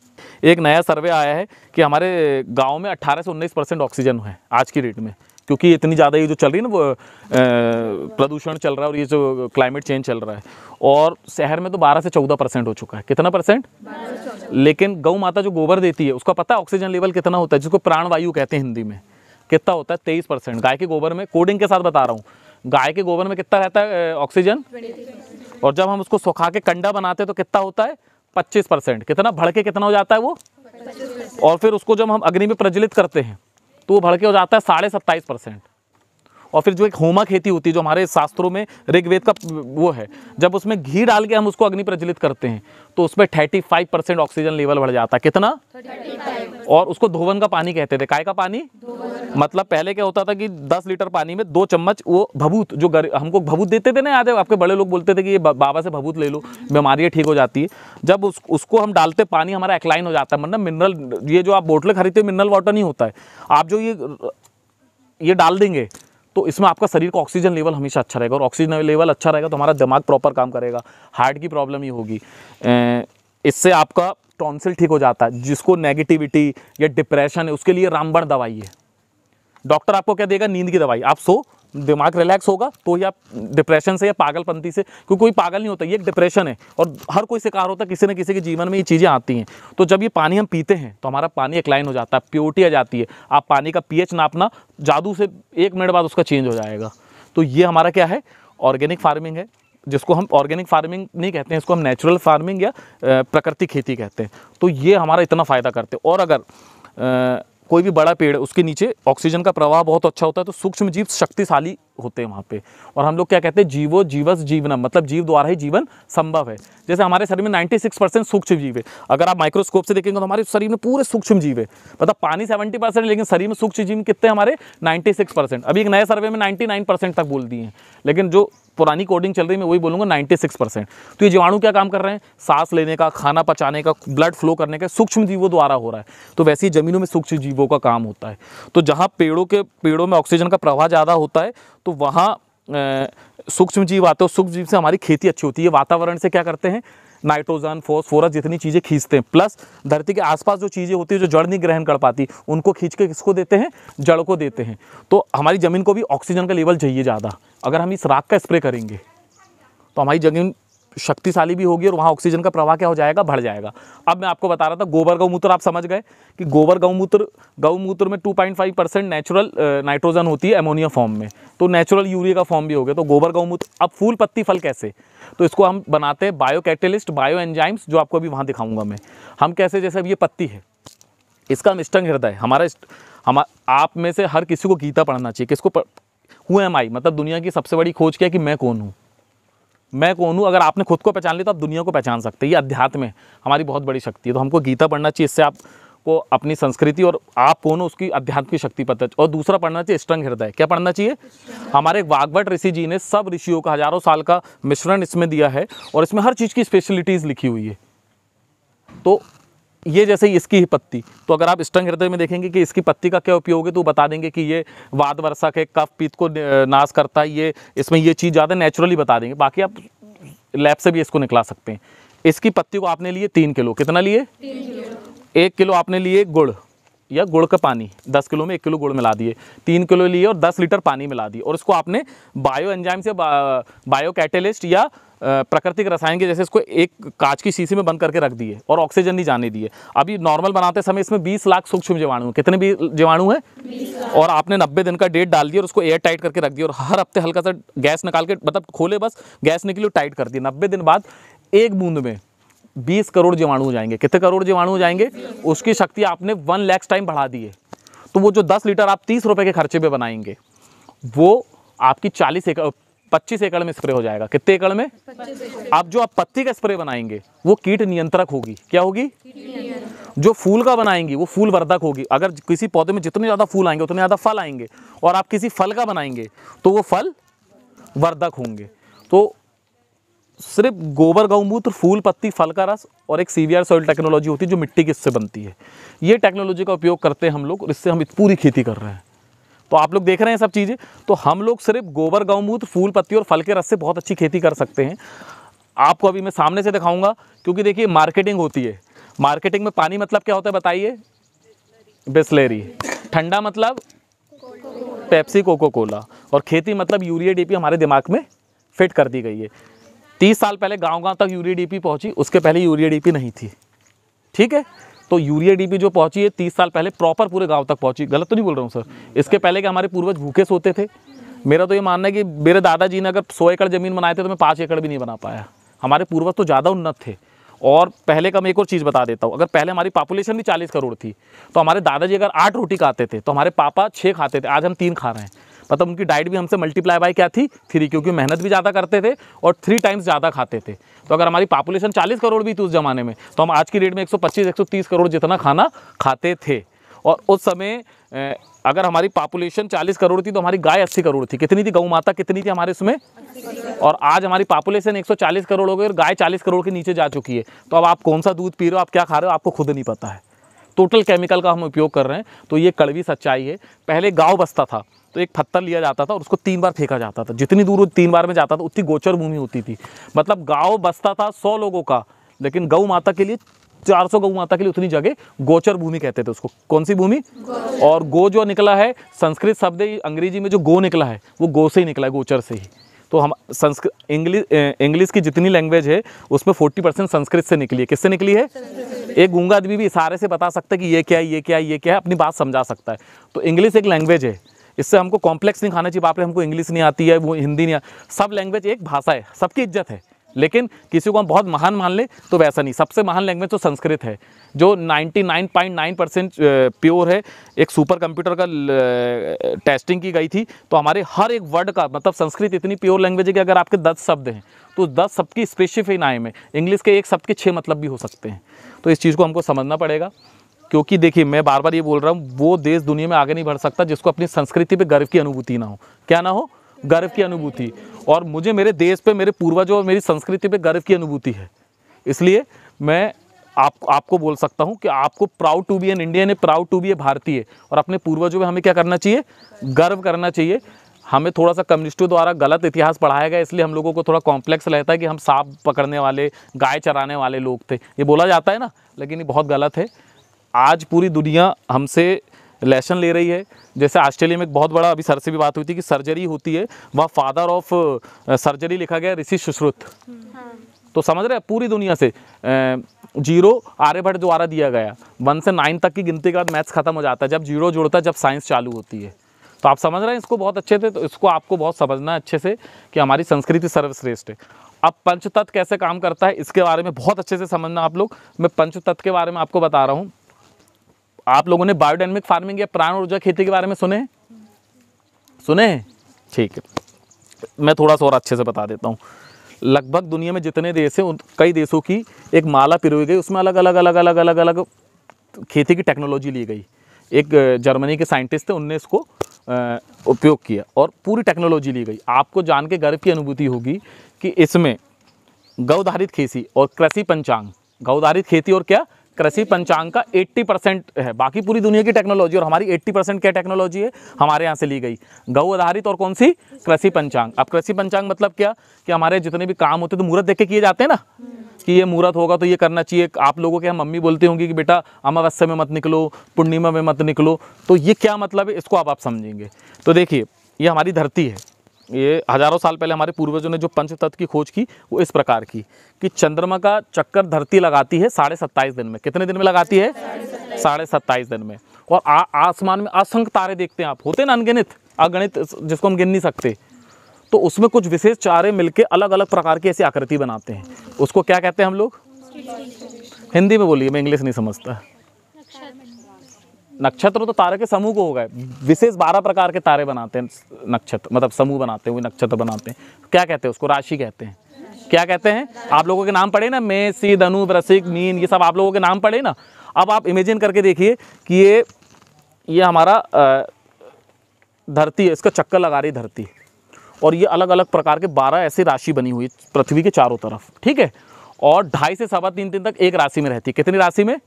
एक नया सर्वे आया है कि हमारे गांव में अट्ठारह से उन्नीस परसेंट ऑक्सीजन है आज की रेट में, क्योंकि इतनी ज़्यादा ये जो चल रही है ना, वो प्रदूषण चल रहा है और ये जो क्लाइमेट चेंज चल रहा है। और शहर में तो बारह से चौदह परसेंट हो चुका है। कितना परसेंट? लेकिन गौ माता जो गोबर देती है उसका पता है ऑक्सीजन लेवल कितना होता है, जिसको प्राणवायु कहते हैं हिंदी में, कितना होता है? तेईस परसेंट। गाय के गोबर में, कोडिंग के साथ बता रहा हूँ, गाय के गोबर में कितना रहता है ऑक्सीजन? और जब हम उसको सुखा के कंडा बनाते हैं तो कितना होता है? पच्चीस परसेंट। कितना भड़के कितना हो जाता है वो? और फिर उसको जब हम अग्नि में प्रज्वलित करते हैं तो वो भड़के हो जाता है साढ़े सत्ताईस परसेंट। और फिर जो एक होमा खेती होती है, जो हमारे शास्त्रों में ऋग्वेद का वो है, जब उसमें घी डाल के हम उसको अग्नि प्रज्वलित करते हैं तो उसमें पैंतीस परसेंट ऑक्सीजन लेवल बढ़ जाता है। कितना? और उसको धोवन का पानी कहते थे। काय का पानी? मतलब पहले क्या होता था कि दस लीटर पानी में दो चम्मच वो भभूत, जो हमको भभूत देते थे ना, याद है आपके बड़े लोग बोलते थे कि ये बाबा से भभूत ले लो, बीमारियाँ ठीक हो जाती है। जब उस, उसको हम डालते पानी हमारा एक्लाइन हो जाता है, मतलब मिनरल, ये जो आप बोतलें खरीदते हो मिनरल वाटर नहीं होता है। आप जो ये ये डाल देंगे तो इसमें आपका शरीर का ऑक्सीजन लेवल हमेशा अच्छा रहेगा, और ऑक्सीजन लेवल अच्छा रहेगा तो हमारा दिमाग प्रॉपर काम करेगा, हार्ट की प्रॉब्लम ही होगी। इससे आपका टॉन्सिल ठीक हो जाता है। जिसको नेगेटिविटी या डिप्रेशन है उसके लिए रामबाण दवाई है। डॉक्टर आपको क्या देगा? नींद की दवाई। आप सो, दिमाग रिलैक्स होगा तो ही आप डिप्रेशन से या पागलपंती से, क्योंकि कोई पागल नहीं होता, ये एक डिप्रेशन है और हर कोई शिकार होता है, किसी न किसी के जीवन में ये चीज़ें आती हैं। तो जब ये पानी हम पीते हैं तो हमारा पानी एकलाइन हो जाता है, प्योरिटी आ जाती है। आप पानी का पीएच नापना जादू से एक मिनट बाद उसका चेंज हो जाएगा। तो ये हमारा क्या है? ऑर्गेनिक फार्मिंग है, जिसको हम ऑर्गेनिक फार्मिंग नहीं कहते हैं, इसको हम नेचुरल फार्मिंग या प्राकृतिक खेती कहते हैं। तो ये हमारा इतना फ़ायदा करते हैं। और अगर कोई भी बड़ा पेड़, उसके नीचे ऑक्सीजन का प्रवाह बहुत अच्छा होता है तो सूक्ष्म जीव शक्तिशाली होते हैं वहाँ पे। और हम लोग क्या कहते हैं? जीवो जीवस जीवनम, मतलब जीव द्वारा ही जीवन संभव है। जैसे हमारे शरीर में छियानवे परसेंट सूक्ष्म जीव है। अगर आप माइक्रोस्कोप से देखेंगे तो हमारे शरीर में पूरे सूक्ष्म जीव है, मतलब पानी सत्तर परसेंट, लेकिन शरीर में सूक्ष्म जीव कितने हमारे? छियानवे परसेंट। अभी एक नए सर्वे में निन्यानवे परसेंट तक बोल दिए हैं, लेकिन जो पुरानी कोडिंग चल रही है मैं वही बोलूँगा छियानवे परसेंट। तो ये जीवाणु क्या काम कर रहे हैं? सांस लेने का, खाना पचाने का, ब्लड फ्लो करने का सूक्ष्म जीवों द्वारा हो रहा है। तो वैसे ही ज़मीनों में सूक्ष्म जीवों का काम होता है। तो जहाँ पेड़ों के पेड़ों में ऑक्सीजन का प्रवाह ज़्यादा होता है तो वहाँ सूक्ष्म जीव आते हो, सूक्ष्म जीव से हमारी खेती अच्छी होती है। वातावरण से क्या करते हैं? नाइट्रोजन फॉस्फोरस जितनी चीज़ें खींचते हैं, प्लस धरती के आसपास जो चीज़ें होती है जो जड़ नहीं ग्रहण कर पाती उनको खींच के किसको देते हैं, जड़ को देते हैं। तो हमारी ज़मीन को भी ऑक्सीजन का लेवल चाहिए ज़्यादा। अगर हम इस राख का स्प्रे करेंगे तो हमारी जमीन शक्तिशाली भी होगी और वहाँ ऑक्सीजन का प्रवाह क्या हो जाएगा, बढ़ जाएगा। अब मैं आपको बता रहा था गोबर गौमूत्र, आप समझ गए कि गोबर गौमूत्र गौमूत्र में दो पॉइंट पाँच परसेंट नेचुरल नाइट्रोजन होती है एमोनिया फॉर्म में, तो नेचुरल यूरिया का फॉर्म भी हो गया। तो गोबर गौमूत्र, अब फूल पत्ती फल कैसे, तो इसको हम बनाते हैं बायो कैटेलिस्ट, बायो एंजाइम्स, जो आपको अभी वहाँ दिखाऊँगा मैं। हम कैसे, जैसे अब ये पत्ती है, इसका हम स्ट्रंग हृदय हमारा, हम आप में से हर किसी को गीता पढ़ना चाहिए। किसको, हूँ एम आई, मतलब दुनिया की सबसे बड़ी खोज क्या है कि मैं कौन हूँ, मैं कौन हूँ। अगर आपने खुद को पहचान लिया तो आप दुनिया को पहचान सकते हैं। ये अध्यात्म में हमारी बहुत बड़ी शक्ति है, तो हमको गीता पढ़ना चाहिए। इससे आपको अपनी संस्कृति और आप कौन हो उसकी आध्यात्मिक शक्ति पता। और दूसरा पढ़ना चाहिए स्ट्रंग हृदय। क्या पढ़ना चाहिए, हमारे वागवट ऋषि जी ने सब ऋषियों का हज़ारों साल का मिश्रण इसमें दिया है और इसमें हर चीज़ की स्पेशलिटीज़ लिखी हुई है। तो ये जैसे इसकी ही पत्ती, तो अगर आप स्ट्रंग हृदय में देखेंगे कि इसकी पत्ती का क्या उपयोग है तो बता देंगे कि ये वात वर्षक है, कफ पीत को नाश करता है, ये इसमें ये चीज़ ज़्यादा नेचुरली बता देंगे। बाकी आप लैब से भी इसको निकला सकते हैं। इसकी पत्ती को आपने लिए तीन किलो, कितना लिए, एक किलो आपने लिए गुड़ या गुड़ का पानी, दस किलो में एक किलो गुड़ मिला दिए, तीन किलो लिए और दस लीटर पानी मिला दिए। और इसको आपने बायो एंजाइम से बा, बायो कैटेलिस्ट या प्राकृतिक रसायन के जैसे इसको एक कांच की शीशी में बंद करके रख दिए और ऑक्सीजन नहीं जाने दिए। अभी नॉर्मल बनाते समय इसमें बीस लाख सूक्ष्म जीवाणु, कितने भी जीवाणु हैं, और आपने नब्बे दिन का डेट डाल दिया और उसको एयर टाइट करके रख दिया और हर हफ्ते हल्का सा गैस निकाल के, मतलब खोले बस गैस निकली टाइट कर दिए। नब्बे दिन बाद एक बूंद में बीस करोड़ जीवाणु हो जाएंगे। कितने करोड़ जीवाणु हो जाएंगे, उसकी शक्ति आपने वन लैक्स टाइम बढ़ा दी है। तो वो जो दस लीटर आप तीस रुपए के खर्चे पे बनाएंगे वो आपकी चालीस एकड़ पच्चीस एकड़ में स्प्रे हो जाएगा। कितने एकड़ में, आप जो आप पत्ती का स्प्रे बनाएंगे वो कीट नियंत्रक होगी। क्या होगी, जो फूल का बनाएंगे वो फूल वर्धक होगी। अगर किसी पौधे में जितने ज़्यादा फूल आएंगे उतने ज़्यादा फल आएंगे, और आप किसी फल का बनाएंगे तो वो फल वर्धक होंगे। तो सिर्फ गोबर गौमूत्र फूल पत्ती फल का रस और एक सीवीआर सॉइल टेक्नोलॉजी होती है जो मिट्टी की इससे बनती है, ये टेक्नोलॉजी का उपयोग करते हैं हम लोग और इससे हम पूरी खेती कर रहे हैं। तो आप लोग देख रहे हैं सब चीज़ें। तो हम लोग सिर्फ गोबर गौमूत्र फूल पत्ती और फल के रस से बहुत अच्छी खेती कर सकते हैं। आपको अभी मैं सामने से दिखाऊँगा, क्योंकि देखिए मार्केटिंग होती है, मार्केटिंग में पानी मतलब क्या होता है बताइए, बिसलेरी, ठंडा मतलब पेप्सी कोको कोला, और खेती मतलब यूरिया डी पी हमारे दिमाग में फिट कर दी गई है। तीस साल पहले गांव गांव तक यूरिया डीपी पहुंची, उसके पहले यूरिया डीपी नहीं थी। ठीक है, तो यूरिया डीपी जो पहुंची है तीस साल पहले प्रॉपर पूरे गांव तक पहुंची। गलत तो नहीं बोल रहा हूं सर, इसके पहले कि हमारे पूर्वज भूखे सोते थे। मेरा तो ये मानना है कि मेरे दादाजी ने अगर सौ एकड़ ज़मीन बनाए थे तो मैं पाँच एकड़ भी नहीं बना पाया। हमारे पूर्वज तो ज़्यादा उन्नत थे। और पहले का मैं एक और चीज़ बता देता हूँ, अगर पहले हमारी पॉपुलेशन भी चालीस करोड़ थी तो हमारे दादाजी अगर आठ रोटी खाते थे तो हमारे पापा छः खाते थे, आज हम तीन खा रहे हैं। मतलब उनकी डाइट भी हमसे मल्टीप्लाई बाय क्या थी, थ्री, क्योंकि मेहनत भी ज़्यादा करते थे और थ्री टाइम्स ज़्यादा खाते थे। तो अगर हमारी पॉपुलेशन चालीस करोड़ भी थी उस ज़माने में तो हम आज की डेट में एक सौ पच्चीस एक सौ तीस करोड़ जितना खाना खाते थे। और उस समय अगर हमारी पॉपुलेशन चालीस करोड़ थी तो हमारी गाय अस्सी करोड़ थी। कितनी थी गऊ माता, कितनी थी हमारे उसमें, और आज हमारी पॉपुलेशन एक सौ चालीस करोड़ हो गई और गाय चालीस करोड़ के नीचे जा चुकी है। तो अब आप कौन सा दूध पी रहे हो, आप क्या खा रहे हो, आपको खुद नहीं पता है। टोटल केमिकल का हम उपयोग कर रहे हैं। तो ये कड़वी सच्चाई है। पहले गाँव बसता था तो एक पत्थर लिया जाता था और उसको तीन बार फेंका जाता था, जितनी दूर तीन बार में जाता था उतनी गोचर भूमि होती थी। मतलब गांव बसता था सौ लोगों का, लेकिन गौ माता के लिए चार सौ गौ माता के लिए उतनी जगह गोचर भूमि कहते थे उसको। कौन सी भूमि, और गो जो निकला है संस्कृत शब्द, अंग्रेजी में जो गो निकला है वो गो से ही निकला है, गोचर से ही। तो हम संस्कृत इंग्लिश इंग्लिश की जितनी लैंग्वेज है उसमें चालीस परसेंट संस्कृत से निकली है। किससे निकली है, एक गूंगा आदमी भी इशारे से बता सकता है कि ये क्या है, ये क्या है, ये क्या है, अपनी बात समझा सकता है। तो इंग्लिश एक लैंग्वेज है, इससे हमको कॉम्प्लेक्स नहीं खाना चाहिए, बाप रे हमको इंग्लिश नहीं आती है, वो हिंदी नहीं आती। सब लैंग्वेज एक भाषा है, सबकी इज्जत है, लेकिन किसी को हम बहुत महान मान ले तो वैसा नहीं। सबसे महान लैंग्वेज तो संस्कृत है जो निन्यानवे पॉइंट नौ परसेंट प्योर है। एक सुपर कंप्यूटर का टेस्टिंग की गई थी तो हमारे हर एक वर्ड का मतलब संस्कृत इतनी प्योर लैंग्वेज है कि अगर आपके दस शब्द हैं तो दस शब्द की स्पेसिफिक नाम है। इंग्लिश के एक शब्द के छः मतलब भी हो सकते हैं। तो इस चीज़ को हमको समझना पड़ेगा, क्योंकि देखिए मैं बार बार ये बोल रहा हूँ, वो देश दुनिया में आगे नहीं बढ़ सकता जिसको अपनी संस्कृति पे गर्व की अनुभूति ना हो। क्या ना हो, गर्व की अनुभूति। और मुझे मेरे देश पे, मेरे पूर्वजों और मेरी संस्कृति पे गर्व की अनुभूति है। इसलिए मैं आप आपको बोल सकता हूँ कि आपको proud to be an Indian है, प्राउड टू बी ए भारतीय, और अपने पूर्वजों में हमें क्या करना चाहिए, गर्व करना चाहिए। हमें थोड़ा सा कम्युनिस्टों द्वारा गलत इतिहास पढ़ाया गया, इसलिए हम लोगों को थोड़ा कॉम्प्लेक्स रहता है कि हम सांप पकड़ने वाले, गाय चराने वाले लोग थे, ये बोला जाता है ना, लेकिन ये बहुत गलत है। आज पूरी दुनिया हमसे लेसन ले रही है। जैसे ऑस्ट्रेलिया में एक बहुत बड़ा, अभी सर से भी बात हुई थी कि सर्जरी होती है, वहाँ फादर ऑफ सर्जरी लिखा गया ऋषि सुश्रुत। तो समझ रहे हैं, पूरी दुनिया से जीरो आर्यभट्ट द्वारा दिया गया। वन से नाइन तक की गिनती के बाद मैथ्स खत्म हो जाता है, जब जीरो जुड़ता है जब साइंस चालू होती है। तो आप समझ रहे हैं इसको बहुत अच्छे से, तो इसको आपको बहुत समझना अच्छे से कि हमारी संस्कृति सर्वश्रेष्ठ है। अब पंचतत्व कैसे काम करता है इसके बारे में बहुत अच्छे से समझना आप लोग। मैं पंचतत्व के बारे में आपको बता रहा हूँ। आप लोगों ने बायोडायनेमिक फार्मिंग या प्राण ऊर्जा खेती के बारे में सुने सुने ठीक है, मैं थोड़ा सा और अच्छे से बता देता हूँ। लगभग दुनिया में जितने देश हैं, कई देशों की एक माला पिरोई गई, उसमें अलग अलग अलग अलग अलग अलग खेती की टेक्नोलॉजी ली गई। एक जर्मनी के साइंटिस्ट थे, उनने इसको उपयोग किया और पूरी टेक्नोलॉजी ली गई। आपको जान के गर्व की अनुभूति होगी कि इसमें गौधारित खेती और कृषि पंचांग, गौधारित खेती और क्या कृषि पंचांग का अस्सी परसेंट है, बाकी पूरी दुनिया की टेक्नोलॉजी, और हमारी अस्सी परसेंट क्या टेक्नोलॉजी है हमारे यहाँ से ली गई, गौ आधारित और कौन सी कृषि पंचांग। अब कृषि पंचांग मतलब क्या कि हमारे जितने भी काम होते तो मुहूर्त देख के किए जाते हैं ना, कि ये मुहूर्त होगा तो ये करना चाहिए। आप लोगों के यहाँ मम्मी बोलती होंगी कि बेटा अमावस्या में मत निकलो, पूर्णिमा में मत निकलो, तो ये क्या मतलब है इसको अब आप समझेंगे। तो देखिए, ये हमारी धरती है, ये हज़ारों साल पहले हमारे पूर्वजों ने जो पंचतत्व की खोज की वो इस प्रकार की कि चंद्रमा का चक्कर धरती लगाती है साढ़े सत्ताईस दिन में। कितने दिन में लगाती है? साढ़े सत्ताईस दिन में। और आसमान में असंख्य तारे देखते हैं आप, होते हैं ना अनगिनत, अगणित, जिसको हम गिन नहीं सकते। तो उसमें कुछ विशेष तारे मिलके अलग अलग प्रकार की ऐसी आकृति बनाते हैं, उसको क्या कहते हैं हम लोग? हिंदी में बोलिए, मैं इंग्लिश नहीं समझता। नक्षत्र तो तारे के समूह को हो गए, विशेष बारह प्रकार के तारे बनाते हैं नक्षत्र, मतलब समूह बनाते हैं, नक्षत्र बनाते हैं। क्या कहते हैं उसको? राशि कहते हैं। क्या कहते हैं? आप लोगों के नाम पढ़े ना, मेष, धनु, वृश्चिक, मीन, ये सब आप लोगों के नाम पढ़े ना। अब आप इमेजिन करके देखिए कि ये ये हमारा धरती है, इसका चक्कर लगा रही धरती, और ये अलग अलग प्रकार के बारह ऐसी राशि बनी हुई पृथ्वी के चारों तरफ, ठीक है। और ढाई से सवा तीन दिन तक एक राशि में रहती है। कितनी राशि में?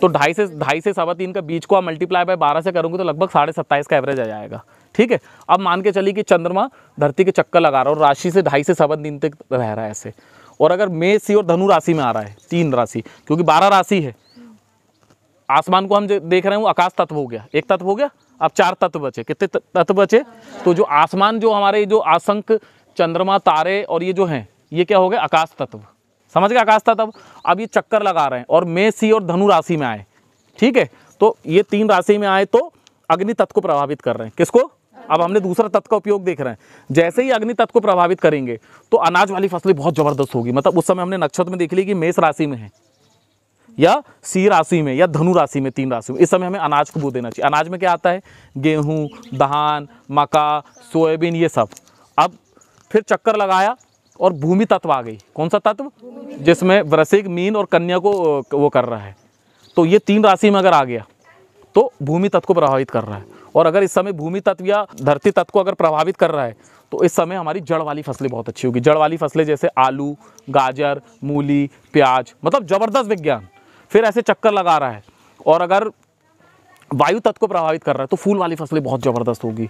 तो ढाई से ढाई से सवा तीन का बीच को आप मल्टीप्लाई बाय बारह से करोगे तो लगभग साढ़े सत्ताईस का एवरेज आ जाएगा, ठीक है। अब मान के चलिए कि चंद्रमा धरती के चक्कर लगा रहा है और राशि से ढाई से सवा तीन तक रह रहा है ऐसे, और अगर मेष और धनु राशि में आ रहा है, तीन राशि, क्योंकि बारह राशि है। आसमान को हम देख रहे हैं वो आकाश तत्व हो गया, एक तत्व हो गया, अब चार तत्व बचे। कितने तत्व बचे? तो जो आसमान, जो हमारे जो असंख्य चंद्रमा, तारे और ये जो हैं, ये क्या हो गए? आकाश तत्व, समझ गए आकाश तत्व। अब ये चक्कर लगा रहे हैं और मेष और धनु राशि में आए, ठीक है। तो ये तीन राशि में आए तो अग्नि तत्व को प्रभावित कर रहे हैं। किसको? अब हमने दूसरा तत्व का उपयोग देख रहे हैं। जैसे ही अग्नि तत्व को प्रभावित करेंगे तो अनाज वाली फसलें बहुत जबरदस्त होगी। मतलब उस समय हमने नक्षत्र में देख ली कि मेष राशि में है या सी राशि में या धनु राशि में, तीन राशि में, इस समय हमें अनाज को बो देना चाहिए। अनाज में क्या आता है? गेहूँ, धान, मक्का, सोयाबीन, ये सब। अब फिर चक्कर लगाया और भूमि तत्व आ गई। कौन सा तत्व? जिसमें वृश्चिक, मीन और कन्या को वो कर रहा है। तो ये तीन राशि में अगर आ गया तो भूमि तत्व को प्रभावित कर रहा है, और अगर इस समय भूमि तत्व या धरती तत्व को अगर प्रभावित कर रहा है तो इस समय हमारी जड़ वाली फसलें बहुत अच्छी होगी। जड़ वाली फसलें जैसे आलू, गाजर, मूली, प्याज, मतलब जबरदस्त विज्ञान। फिर ऐसे चक्कर लगा रहा है और अगर वायु तत्व को प्रभावित कर रहा है तो फूल वाली फसलें बहुत ज़बरदस्त होगी।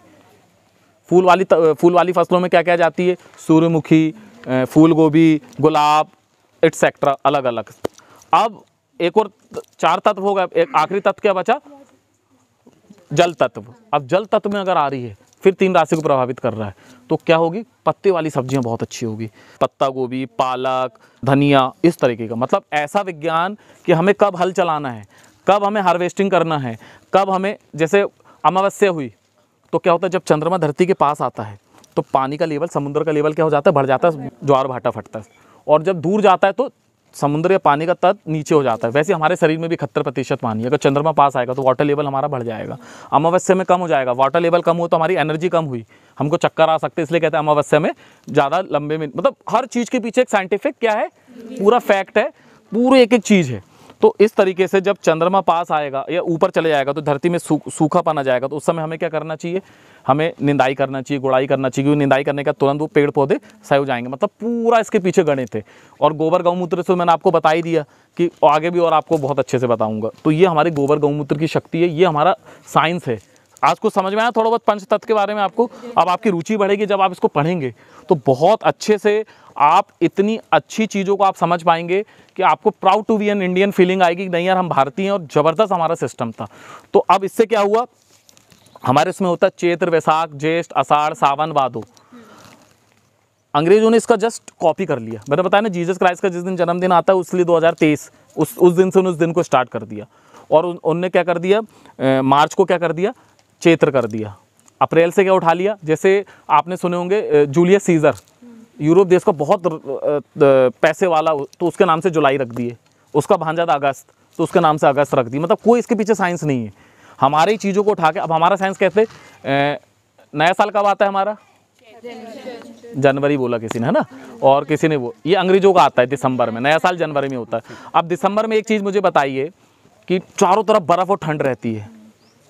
फूल वाली फूल वाली फसलों में क्या क्या जाती है? सूर्यमुखी, फूल गोभी, गुलाब, एटसेट्रा, अलग अलग। अब एक और चार तत्व हो गए, एक आखिरी तत्व क्या बचा? जल तत्व। अब जल तत्व में अगर आ रही है, फिर तीन राशि को प्रभावित कर रहा है तो क्या होगी? पत्ते वाली सब्जियां बहुत अच्छी होगी, पत्ता गोभी, पालक, धनिया, इस तरीके का। मतलब ऐसा विज्ञान कि हमें कब हल चलाना है, कब हमें हार्वेस्टिंग करना है, कब हमें, जैसे अमावस्या हुई तो क्या होता है, जब चंद्रमा धरती के पास आता है तो पानी का लेवल, समुद्र का लेवल क्या हो जाता है? बढ़ जाता है, ज्वार भाटा फटता है, और जब दूर जाता है तो समुद्र या पानी का तत्व नीचे हो जाता है। वैसे हमारे शरीर में भी इकहत्तर प्रतिशत पानी है, अगर चंद्रमा पास आएगा तो वाटर लेवल हमारा बढ़ जाएगा। अमावस्या में कम हो जाएगा, वाटर लेवल कम हो तो हमारी एनर्जी कम हुई, हमको चक्कर आ सकते हैं, इसलिए कहते हैं अमावस्या में ज़्यादा लंबे में। मतलब हर चीज़ के पीछे एक साइंटिफिक क्या है, पूरा फैक्ट है, पूरी एक एक चीज़ है। तो इस तरीके से जब चंद्रमा पास आएगा या ऊपर चले जाएगा तो धरती में सूखापन आ जाएगा, तो उस समय हमें क्या करना चाहिए? हमें निंदाई करना चाहिए, गुड़ाई करना चाहिए, क्योंकि निंदाई करने का तुरंत वो पेड़ पौधे सही हो जाएंगे। मतलब पूरा इसके पीछे गणित है। और गोबर गौमूत्र से मैंने आपको बता ही दिया कि आगे भी और आपको बहुत अच्छे से बताऊँगा। तो ये हमारे गोबर गौमूत्र की शक्ति है, ये हमारा साइंस है। आज कुछ समझ में आया थोड़ा बहुत पंचतत्व के बारे में आपको। अब आपकी रुचि बढ़ेगी जब आप इसको पढ़ेंगे, तो बहुत अच्छे से आप इतनी अच्छी चीज़ों को आप समझ पाएंगे कि आपको proud to be an Indian feeling आएगी कि नहीं यार हम भारतीय हैं और ज़बरदस्त हमारा सिस्टम था। तो अब इससे क्या हुआ, हमारे इसमें होता है चैत्र, वैशाख, ज्येष्ठ, आषाढ़, सावन, भादो। अंग्रेजों ने इसका जस्ट कॉपी कर लिया। मैंने बताया ना जीसस क्राइस्ट का जिस दिन जन्मदिन आता है उसलिए दो हज़ार तेईस उस उस दिन से उस दिन को स्टार्ट कर दिया और उनने क्या कर दिया, मार्च को क्या कर दिया, चैत्र कर दिया। अप्रैल से क्या उठा लिया, जैसे आपने सुने होंगे जूलियस सीजर, यूरोप देश का बहुत पैसे वाला, तो उसके नाम से जुलाई रख दिए। उसका भांजा था अगस्त, तो उसके नाम से अगस्त रख दिए। मतलब कोई इसके पीछे साइंस नहीं है, हमारे ही चीज़ों को उठा के। अब हमारा साइंस कहते हैं नया साल कब आता है हमारा, जनवरी बोला किसी ने, है ना, और किसी ने वो, ये अंग्रेजों का आता है दिसंबर में, नया साल जनवरी में होता है। अब दिसंबर में एक चीज़ मुझे बताइए कि चारों तरफ बर्फ़ और ठंड रहती है,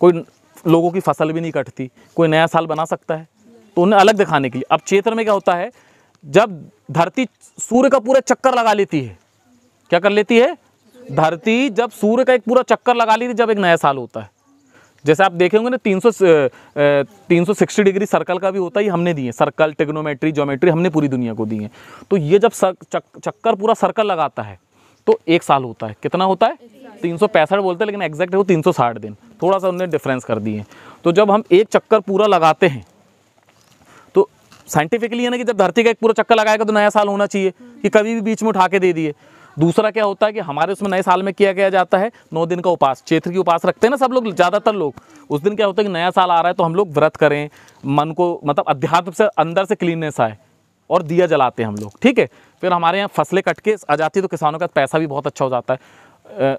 कोई लोगों की फसल भी नहीं कटती, कोई नया साल बना सकता है? तो उन्हें अलग दिखाने के लिए। अब चैत्र में क्या होता है, जब धरती सूर्य का पूरा चक्कर लगा लेती है, क्या कर लेती है, धरती जब सूर्य का एक पूरा चक्कर लगा लेती है, जब एक नया साल होता है। जैसे आप देखे होंगे ना तीन सौ तीन सौ सिक्सटी डिग्री सर्कल का भी होता है, ये हमने दिए सर्कल, टिग्नोमेट्री, ज्योमेट्री हमने पूरी दुनिया को दी है। तो ये जब सर, चक, चक्कर पूरा सर्कल लगाता है तो एक साल होता है। कितना होता है, तीन सौ पैंसठ बोलते हैं लेकिन एग्जैक्ट है वो तीन सौ साठ दिन, थोड़ा सा उन्हें डिफरेंस कर दिए। तो जब हम एक चक्कर पूरा लगाते हैं तो साइंटिफिकली है ना कि जब धरती का एक पूरा चक्कर लगाएगा तो नया साल होना चाहिए, कि कभी भी बीच में उठा के दे दिए। दूसरा क्या होता है कि हमारे उसमें नए साल में किया गया जाता है नौ दिन का उपवास, चैत्र की उपवास रखते हैं ना सब लोग, ज़्यादातर लोग। उस दिन क्या होता है कि नया साल आ रहा है तो हम लोग व्रत करें, मन को मतलब अध्यात्म से अंदर से क्लीननेस आए, और दिया जलाते हैं हम लोग, ठीक है। फिर हमारे यहाँ फसलें कट के आ जाती है तो किसानों का पैसा भी बहुत अच्छा हो जाता है,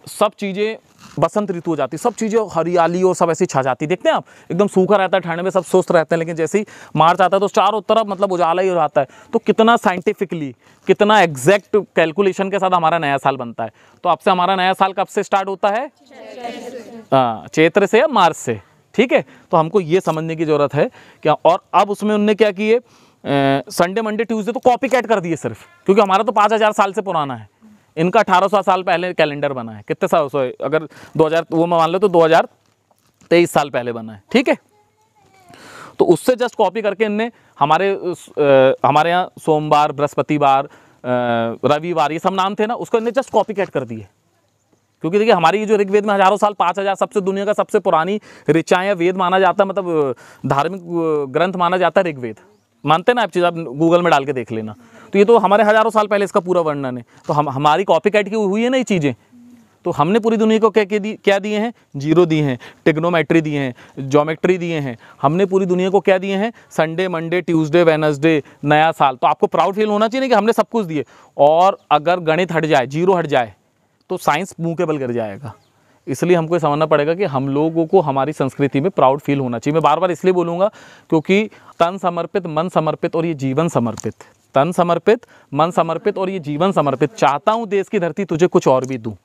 सब चीज़ें बसंत ऋतु हो जाती, सब चीज़ें हरियाली और सब ऐसी छा जाती। देखते हैं आप एकदम सूखा रहता है, ठंड में सब सुस्त रहते हैं, लेकिन जैसे ही मार्च आता है तो चारों तरफ मतलब उजाला ही हो जाता है। तो कितना साइंटिफिकली, कितना एग्जैक्ट कैलकुलेशन के साथ हमारा नया साल बनता है। तो आपसे हमारा नया साल कब से स्टार्ट होता है, चैत्र से या मार्च से, ठीक है। तो हमको ये समझने की ज़रूरत है क्या। और अब उसमें उनने क्या किए, संडे मंडे ट्यूसडे तो कॉपी कैट कर दिए सिर्फ, क्योंकि हमारा तो पाँच हज़ार साल से पुराना है, इनका अठारह सौ साल पहले कैलेंडर बना है। कितने साल, सौ अगर दो हज़ार वो मान लो तो दो हज़ार तेईस साल पहले बना है, ठीक है। तो उससे जस्ट कॉपी करके इनने हमारे आ, हमारे यहाँ सोमवार, बृहस्पतिवार, रविवार, ये सब नाम थे ना, उसको इनने जस्ट कॉपी कैट कर दिए। क्योंकि देखिए हमारी जो ऋग्वेद में हज़ारों साल, पाँच हज़ार सबसे दुनिया का सबसे पुरानी ऋचाएँ वेद माना जाता है, मतलब धार्मिक ग्रंथ माना जाता है ऋग्वेद, मानते ना आप चीज़, आप गूगल में डाल के देख लेना। तो ये तो हमारे हज़ारों साल पहले इसका पूरा वर्णन है। तो हम हमारी कॉपी कैट की हुई है ना ये चीज़ें। तो हमने पूरी दुनिया को क्या क्या दिए हैं, जीरो दिए हैं, टिग्नोमेट्री दिए हैं, ज्योमेट्री दिए हैं, हमने पूरी दुनिया को क्या दिए हैं, संडे मंडे ट्यूसडे वेनसडे नया साल। तो आपको प्राउड फील होना चाहिए कि हमने सब कुछ दिए। और अगर गणित हट जाए, जीरो हट जाए, तो साइंस मुँह के बल गिर जाएगा। इसलिए हमको ये समझना पड़ेगा कि हम लोगों को हमारी संस्कृति में प्राउड फील होना चाहिए। मैं बार बार इसलिए बोलूँगा क्योंकि तन समर्पित, मन समर्पित और ये जीवन समर्पित, तन समर्पित, मन समर्पित और ये जीवन समर्पित। चाहता हूँ देश की धरती तुझे कुछ और भी दूँ।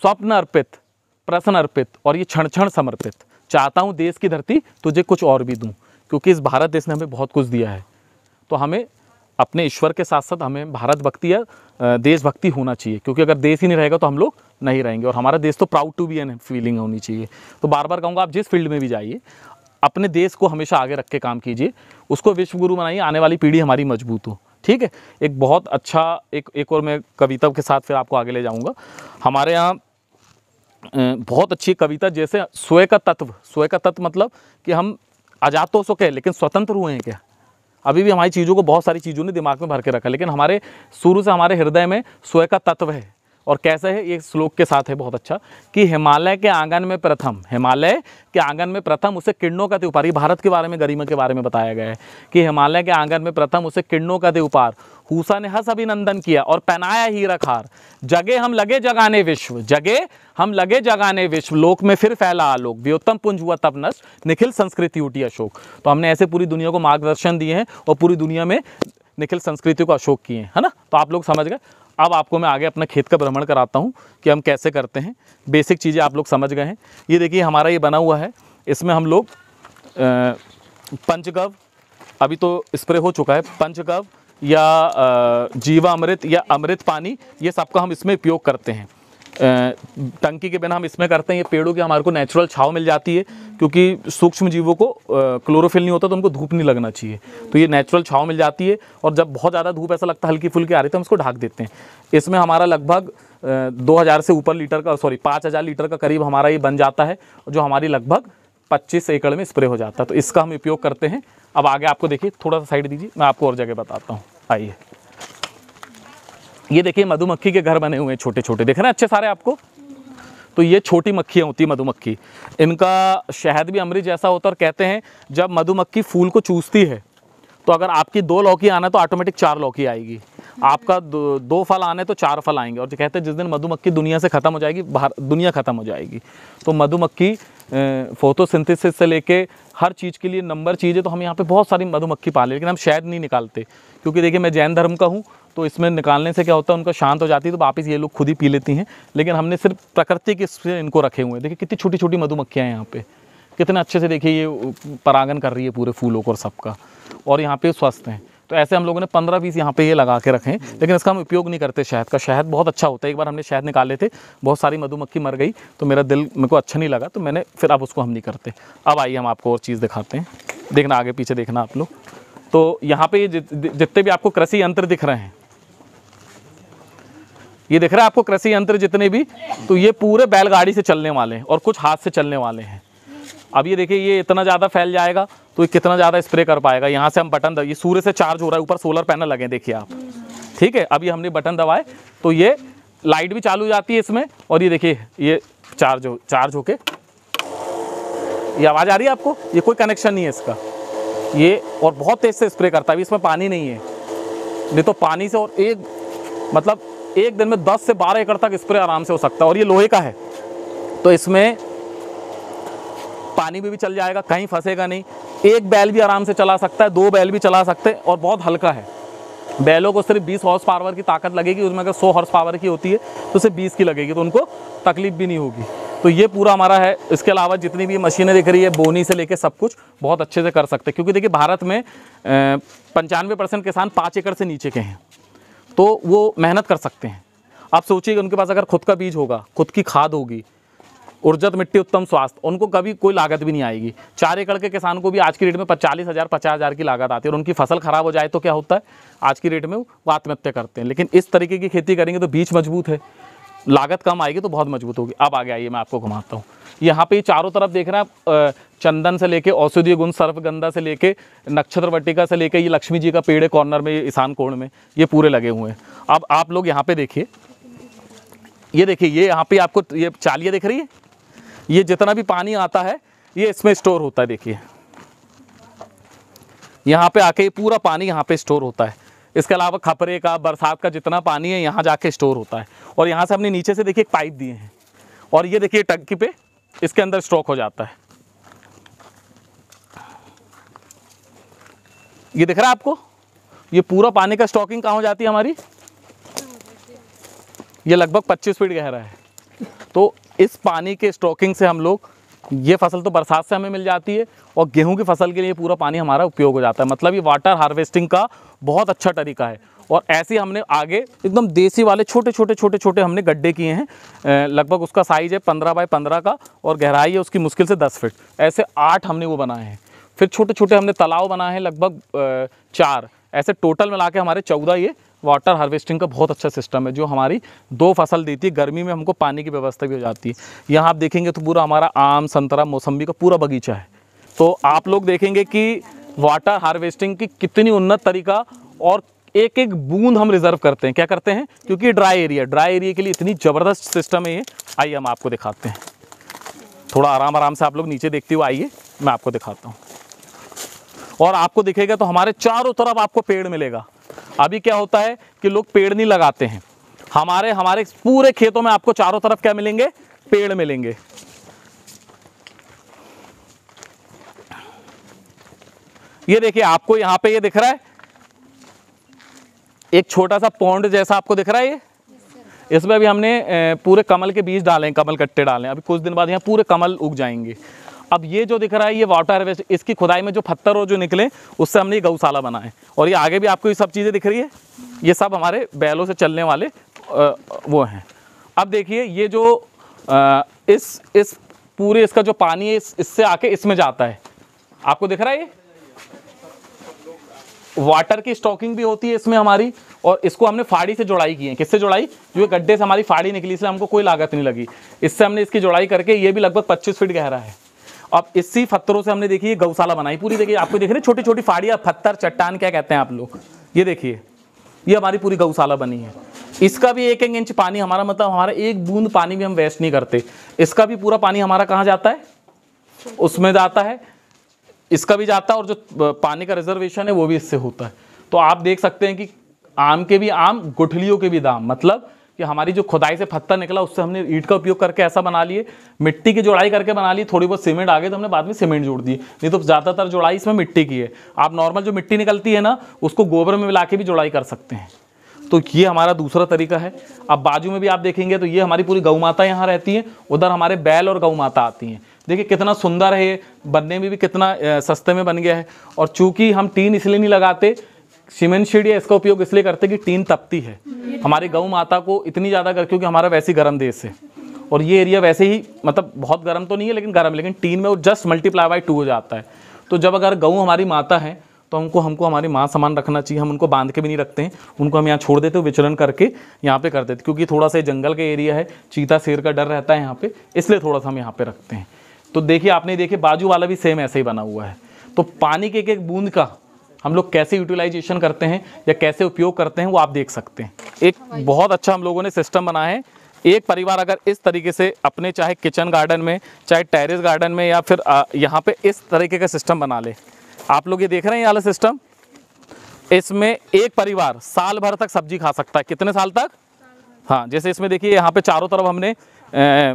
स्वप्न अर्पित, प्रश्न अर्पित और ये क्षण क्षण समर्पित। चाहता हूँ देश की धरती तुझे कुछ और भी दूँ, क्योंकि इस भारत देश ने हमें बहुत कुछ दिया है। तो हमें अपने ईश्वर के साथ साथ हमें भारत भक्ति या देशभक्ति होना चाहिए, क्योंकि अगर देश ही नहीं रहेगा तो हम लोग नहीं रहेंगे। और हमारा देश तो proud to be an feeling होनी चाहिए। तो बार बार कहूँगा आप जिस फील्ड में भी जाइए अपने देश को हमेशा आगे रख के काम कीजिए, उसको विश्व गुरु बनाइए, आने वाली पीढ़ी हमारी मजबूत हो, ठीक है। एक बहुत अच्छा एक एक और मैं कविता के साथ फिर आपको आगे ले जाऊँगा। हमारे यहाँ बहुत अच्छी कविता, जैसे स्वयं का तत्व, स्वयं का तत्व मतलब कि हम आज़ाद तो सो लेकिन स्वतंत्र हुए हैं क्या? अभी भी हमारी चीज़ों को बहुत सारी चीज़ों ने दिमाग में भर के रखा, लेकिन हमारे शुरू से हमारे हृदय में स्वयं का तत्व है। और कैसे है, ये श्लोक के साथ है बहुत अच्छा कि हिमालय के आंगन में प्रथम, हिमालय के आंगन में प्रथम उसे किरणों का त्योपार। ये भारत के बारे में, गरिमा के बारे में बताया गया है कि हिमालय के आंगन में प्रथम उसे किरणों का त्योपार, हूसा ने हस अभिनंदन किया और पहनाया हीरा खार। जगे हम लगे जगाने विश्व, जगे हम लगे जगाने विश्व, लोक में फिर फैला आलोक, व्योतम पुंज हुआ तब नष्ट, निखिल संस्कृति उठी अशोक। तो हमने ऐसे पूरी दुनिया को मार्गदर्शन दिए हैं और पूरी दुनिया में निखिल संस्कृति को अशोक किए हैं, है ना। तो आप लोग समझ गए। अब आपको मैं आगे अपना खेत का भ्रमण कराता हूँ कि हम कैसे करते हैं, बेसिक चीज़ें आप लोग समझ गए हैं। ये देखिए हमारा ये बना हुआ है, इसमें हम लोग पंचगव, अभी तो स्प्रे हो चुका है, पंचगव या जीवामृत या अमृत पानी, ये सबका हम इसमें उपयोग करते हैं। टंकी के बिना हम इसमें करते हैं, ये पेड़ों की हमारे को नेचुरल छाव मिल जाती है, क्योंकि सूक्ष्म जीवों को क्लोरोफिल नहीं होता तो उनको धूप नहीं लगना चाहिए, तो ये नेचुरल छाव मिल जाती है। और जब बहुत ज़्यादा धूप ऐसा लगता है हल्की फुल्की आ रही है तो हम इसको ढाक देते हैं। इसमें हमारा लगभग दो हज़ार से ऊपर लीटर का सॉरी पाँच हज़ार लीटर का करीब हमारा ये बन जाता है, जो हमारी लगभग पच्चीस एकड़ में स्प्रे हो जाता है, तो इसका हम उपयोग करते हैं। अब आगे आपको देखिए, थोड़ा सा साइड दीजिए, मैं आपको और जगह बताता हूँ। आइए, ये देखिए मधुमक्खी के घर बने हुए हैं छोटे छोटे, देख रहे हैं अच्छे सारे आपको। तो ये छोटी मक्खियाँ होती है मधुमक्खी, इनका शहद भी अमृत जैसा होता है, और कहते हैं जब मधुमक्खी फूल को चूसती है तो अगर आपकी दो लौकी आना तो ऑटोमेटिक चार लौकी आएगी, आपका दो, दो फल आने तो चार फल आएंगे। और कहते हैं जिस दिन मधुमक्खी दुनिया से ख़त्म हो जाएगी, दुनिया ख़त्म हो जाएगी। तो मधुमक्खी फोटोसिंथेसिस से लेके हर चीज़ के लिए नंबर चीज़ है, तो हम यहाँ पे बहुत सारी मधुमक्खी पाले, लेकिन हम शहद नहीं निकालते, क्योंकि देखिए मैं जैन धर्म का हूँ, तो इसमें निकालने से क्या होता है, उनका शांत हो जाती है तो वापस ये लोग खुद ही पी लेती हैं। लेकिन हमने सिर्फ प्रकृति के से इनको रखे हुए हैं। देखिए कितनी छोटी छोटी मधुमक्खियाँ हैं यहाँ पे, कितना अच्छे से देखिए ये परागन कर रही है पूरे फूलों को और सबका, और यहाँ पे स्वस्थ हैं। तो ऐसे हम लोगों ने पंद्रह बीस यहाँ पे ये लगा के रखे हैं, लेकिन इसका हम उपयोग नहीं करते शहद का। शहद बहुत अच्छा होता है, एक बार हमने शहद निकाले थे, बहुत सारी मधुमक्खी मर गई, तो मेरा दिल मेरे को अच्छा नहीं लगा, तो मैंने फिर अब उसको हम नहीं करते। अब आइए हम आपको और चीज़ दिखाते हैं, देखना आगे पीछे देखना आप लोग। तो यहाँ पे ये जितने भी आपको कृषि यंत्र दिख रहे हैं, ये दिख रहा है आपको कृषि यंत्र जितने भी, तो ये पूरे बैलगाड़ी से चलने वाले हैं और कुछ हाथ से चलने वाले हैं। अब ये देखिए ये इतना ज़्यादा फैल जाएगा तो ये कितना ज़्यादा स्प्रे कर पाएगा। यहाँ से हम बटन दबाए, ये सूर्य से चार्ज हो रहा है, ऊपर सोलर पैनल लगे देखिए आप, ठीक है। अभी हमने बटन दबाए तो ये लाइट भी चालू हो जाती है इसमें, और ये देखिए ये चार्ज हो चार्ज होके ये आवाज़ आ रही है आपको। ये कोई कनेक्शन नहीं है इसका, ये और बहुत तेज़ से स्प्रे करता है। अभी इसमें पानी नहीं है, नहीं तो पानी से और एक मतलब एक दिन में दस से बारह एकड़ तक स्प्रे आराम से हो सकता है। और ये लोहे का है तो इसमें पानी में भी चल जाएगा, कहीं फंसेगा नहीं। एक बैल भी आराम से चला सकता है, दो बैल भी चला सकते हैं, और बहुत हल्का है। बैलों को सिर्फ बीस हॉर्स पावर की ताकत लगेगी, उसमें अगर सौ हॉर्स पावर की होती है तो सिर्फ बीस की लगेगी, तो उनको तकलीफ भी नहीं होगी। तो ये पूरा हमारा है। इसके अलावा जितनी भी मशीनें दिख रही है, बोनी से लेकर सब कुछ बहुत अच्छे से कर सकते हैं, क्योंकि देखिए भारत में पंचानवे परसेंट किसान पाँच एकड़ से नीचे के हैं, तो वो मेहनत कर सकते हैं। आप सोचिए उनके पास अगर खुद का बीज होगा, खुद की खाद होगी, उर्जत मिट्टी उत्तम स्वास्थ्य, उनको कभी कोई लागत भी नहीं आएगी। चार एकड़ के किसान को भी आज की रेट में चालीस हज़ार पचास हज़ार की लागत आती है, और उनकी फसल खराब हो जाए तो क्या होता है, आज की रेट में वो आत्महत्या करते हैं। लेकिन इस तरीके की खेती करेंगे तो बीज मजबूत है, लागत कम आएगी तो बहुत मजबूत होगी। अब आगे आइए मैं आपको घुमाता हूँ। यहाँ पे चारों तरफ देख रहे हैं आप, चंदन से लेके औषधीय गुण सर्वगंधा से लेके नक्षत्र वाटिका से लेके ये लक्ष्मी जी का पेड़ है कॉर्नर में, ईशान कोण में, ये पूरे लगे हुए हैं। अब आप लोग यहाँ पे देखिए, ये देखिए ये यहाँ पे आपको ये चालियाँ दिख रही है, ये जितना भी पानी आता है ये इसमें स्टोर होता है। देखिए यहाँ पे आके पूरा पानी यहाँ पे स्टोर होता है। इसके अलावा खपरे का, बरसात का जितना पानी है यहाँ जाके स्टोर होता है। और यहाँ से हमने नीचे से देखिए एक पाइप दिए हैं, और ये देखिए टंकी पे इसके अंदर स्टॉक हो जाता है। ये दिख रहा है आपको, ये पूरा पानी का स्टॉकिंग कहाँ हो जाती है हमारी। ये लगभग पच्चीस फीट गहरा है, तो इस पानी के स्टॉकिंग से हम लोग ये फसल तो बरसात से हमें मिल जाती है, और गेहूं की फसल के लिए पूरा पानी हमारा उपयोग हो जाता है। मतलब ये वाटर हार्वेस्टिंग का बहुत अच्छा तरीका है। और ऐसे हमने आगे एकदम देसी वाले छोटे छोटे छोटे छोटे हमने गड्ढे किए हैं, लगभग उसका साइज़ है पंद्रह बाई पंद्रह का, और गहराई है उसकी मुश्किल से दस फीट। ऐसे आठ हमने वो बनाए हैं, फिर छोटे छोटे हमने तालाब बनाए हैं लगभग चार, ऐसे टोटल मिला के हमारे चौदह। ये वाटर हार्वेस्टिंग का बहुत अच्छा सिस्टम है जो हमारी दो फसल देती है, गर्मी में हमको पानी की व्यवस्था भी हो जाती है। यहाँ आप देखेंगे तो पूरा हमारा आम, संतरा, मौसम्बी का पूरा बगीचा है। तो आप लोग देखेंगे कि वाटर हार्वेस्टिंग की कितनी उन्नत तरीका, और एक एक बूंद हम रिजर्व करते हैं। क्या करते हैं, क्योंकि ड्राई एरिया, ड्राई एरिया के लिए इतनी ज़बरदस्त सिस्टम है ये। आइए हम आपको दिखाते हैं, थोड़ा आराम आराम से आप लोग नीचे देखते हुए आइए, मैं आपको दिखाता हूँ। और आपको दिखेगा तो हमारे चारों तरफ आपको पेड़ मिलेगा। अभी क्या होता है कि लोग पेड़ नहीं लगाते हैं, हमारे हमारे पूरे खेतों में आपको चारों तरफ क्या मिलेंगे, पेड़ मिलेंगे। ये देखिए आपको यहाँ पे ये दिख रहा है एक छोटा सा पॉन्ड जैसा आपको दिख रहा है ये, इसमें अभी हमने पूरे कमल के बीज डाले हैं, कमल कट्टे डाले हैं। अभी कुछ दिन बाद यहाँ पूरे कमल उग जाएंगे। अब ये जो दिख रहा है ये वाटर हार्वेस्ट, इसकी खुदाई में जो पत्थर और जो निकले उससे हमने ये गौशाला बनाए। और ये आगे भी आपको ये सब चीज़ें दिख रही है, ये सब हमारे बैलों से चलने वाले वो हैं। अब देखिए ये जो आ, इस इस पूरे इसका जो पानी है इस, इससे आके इसमें जाता है। आपको दिख रहा है ये वाटर की स्टॉकिंग भी होती है इसमें हमारी, और इसको हमने फाड़ी से जुड़ाई की है। किससे जुड़ाई? जो गड्ढे से हमारी फाड़ी निकली, इसलिए हमको कोई लागत नहीं लगी। इससे हमने इसकी जुड़ाई करके ये भी लगभग पच्चीस फीट गहरा है। अब इसी पत्थरों से हमने देखिए गौशाला बनाई पूरी। देखिए आपको देख रहे छोटी छोटी फाड़ियाँ, पत्थर, चट्टान क्या कहते हैं आप लोग, ये देखिए ये हमारी पूरी गौशाला बनी है। इसका भी एक एक इंच पानी हमारा, मतलब हमारा एक बूंद पानी भी हम वेस्ट नहीं करते। इसका भी पूरा पानी हमारा कहाँ जाता है? उसमें जाता है। इसका भी जाता है, और जो पानी का रिजर्वेशन है वो भी इससे होता है। तो आप देख सकते हैं कि आम के भी आम, गुठलियों के भी दाम, मतलब कि हमारी जो खुदाई से पत्थर निकला उससे हमने ईंट का उपयोग करके ऐसा बना लिए, मिट्टी की जुड़ाई करके बना ली, थोड़ी बहुत सीमेंट आ गई तो हमने बाद में सीमेंट जोड़ दी, नहीं तो ज़्यादातर जुड़ाई इसमें मिट्टी की है। आप नॉर्मल जो मिट्टी निकलती है ना उसको गोबर में मिला के भी जुड़ाई कर सकते हैं। तो ये हमारा दूसरा तरीका है। अब बाजू में भी आप देखेंगे तो ये हमारी पूरी गौ माता यहाँ रहती है, उधर हमारे बैल और गौ माता आती हैं। देखिए कितना सुंदर है ये, बनने में भी कितना सस्ते में बन गया है। और चूंकि हम टीन इसलिए नहीं लगाते, सीमेंट शीट या इसका उपयोग इसलिए करते कि टीन तपती है हमारी गौ माता को इतनी ज़्यादा कर, क्योंकि हमारा वैसे ही गर्म देश है और ये एरिया वैसे ही मतलब बहुत गर्म तो नहीं है लेकिन गर्म, लेकिन टीन में वो जस्ट मल्टीप्लाई बाई टू हो जाता है। तो जब अगर गऊ हमारी माता है तो हमको हमको हमारी माँ समान रखना चाहिए। हम उनको बांध के भी नहीं रखते हैं, उनको हम यहाँ छोड़ देते हैं, विचरण करके यहाँ पे कर देते, क्योंकि थोड़ा सा जंगल का एरिया है, चीता शेर का डर रहता है यहाँ पे, इसलिए थोड़ा सा हम यहाँ पे रखते हैं। तो देखिए आपने देखिए बाजू वाला भी सेम ऐसे ही बना हुआ है। तो पानी के एक एक बूंद का हम लोग कैसे यूटिलाइजेशन करते हैं या कैसे उपयोग करते हैं वो आप देख सकते हैं। एक बहुत अच्छा हम लोगों ने सिस्टम बनाया है। एक परिवार अगर इस तरीके से अपने चाहे किचन गार्डन में, चाहे टेरेस गार्डन में, या फिर यहाँ पे इस तरीके का सिस्टम बना ले। आप लोग ये देख रहे हैं ये वाला सिस्टम, इसमें एक परिवार साल भर तक सब्जी खा सकता है। कितने साल तक? हाँ, जैसे इसमें देखिए यहाँ पे चारों तरफ हमने ए,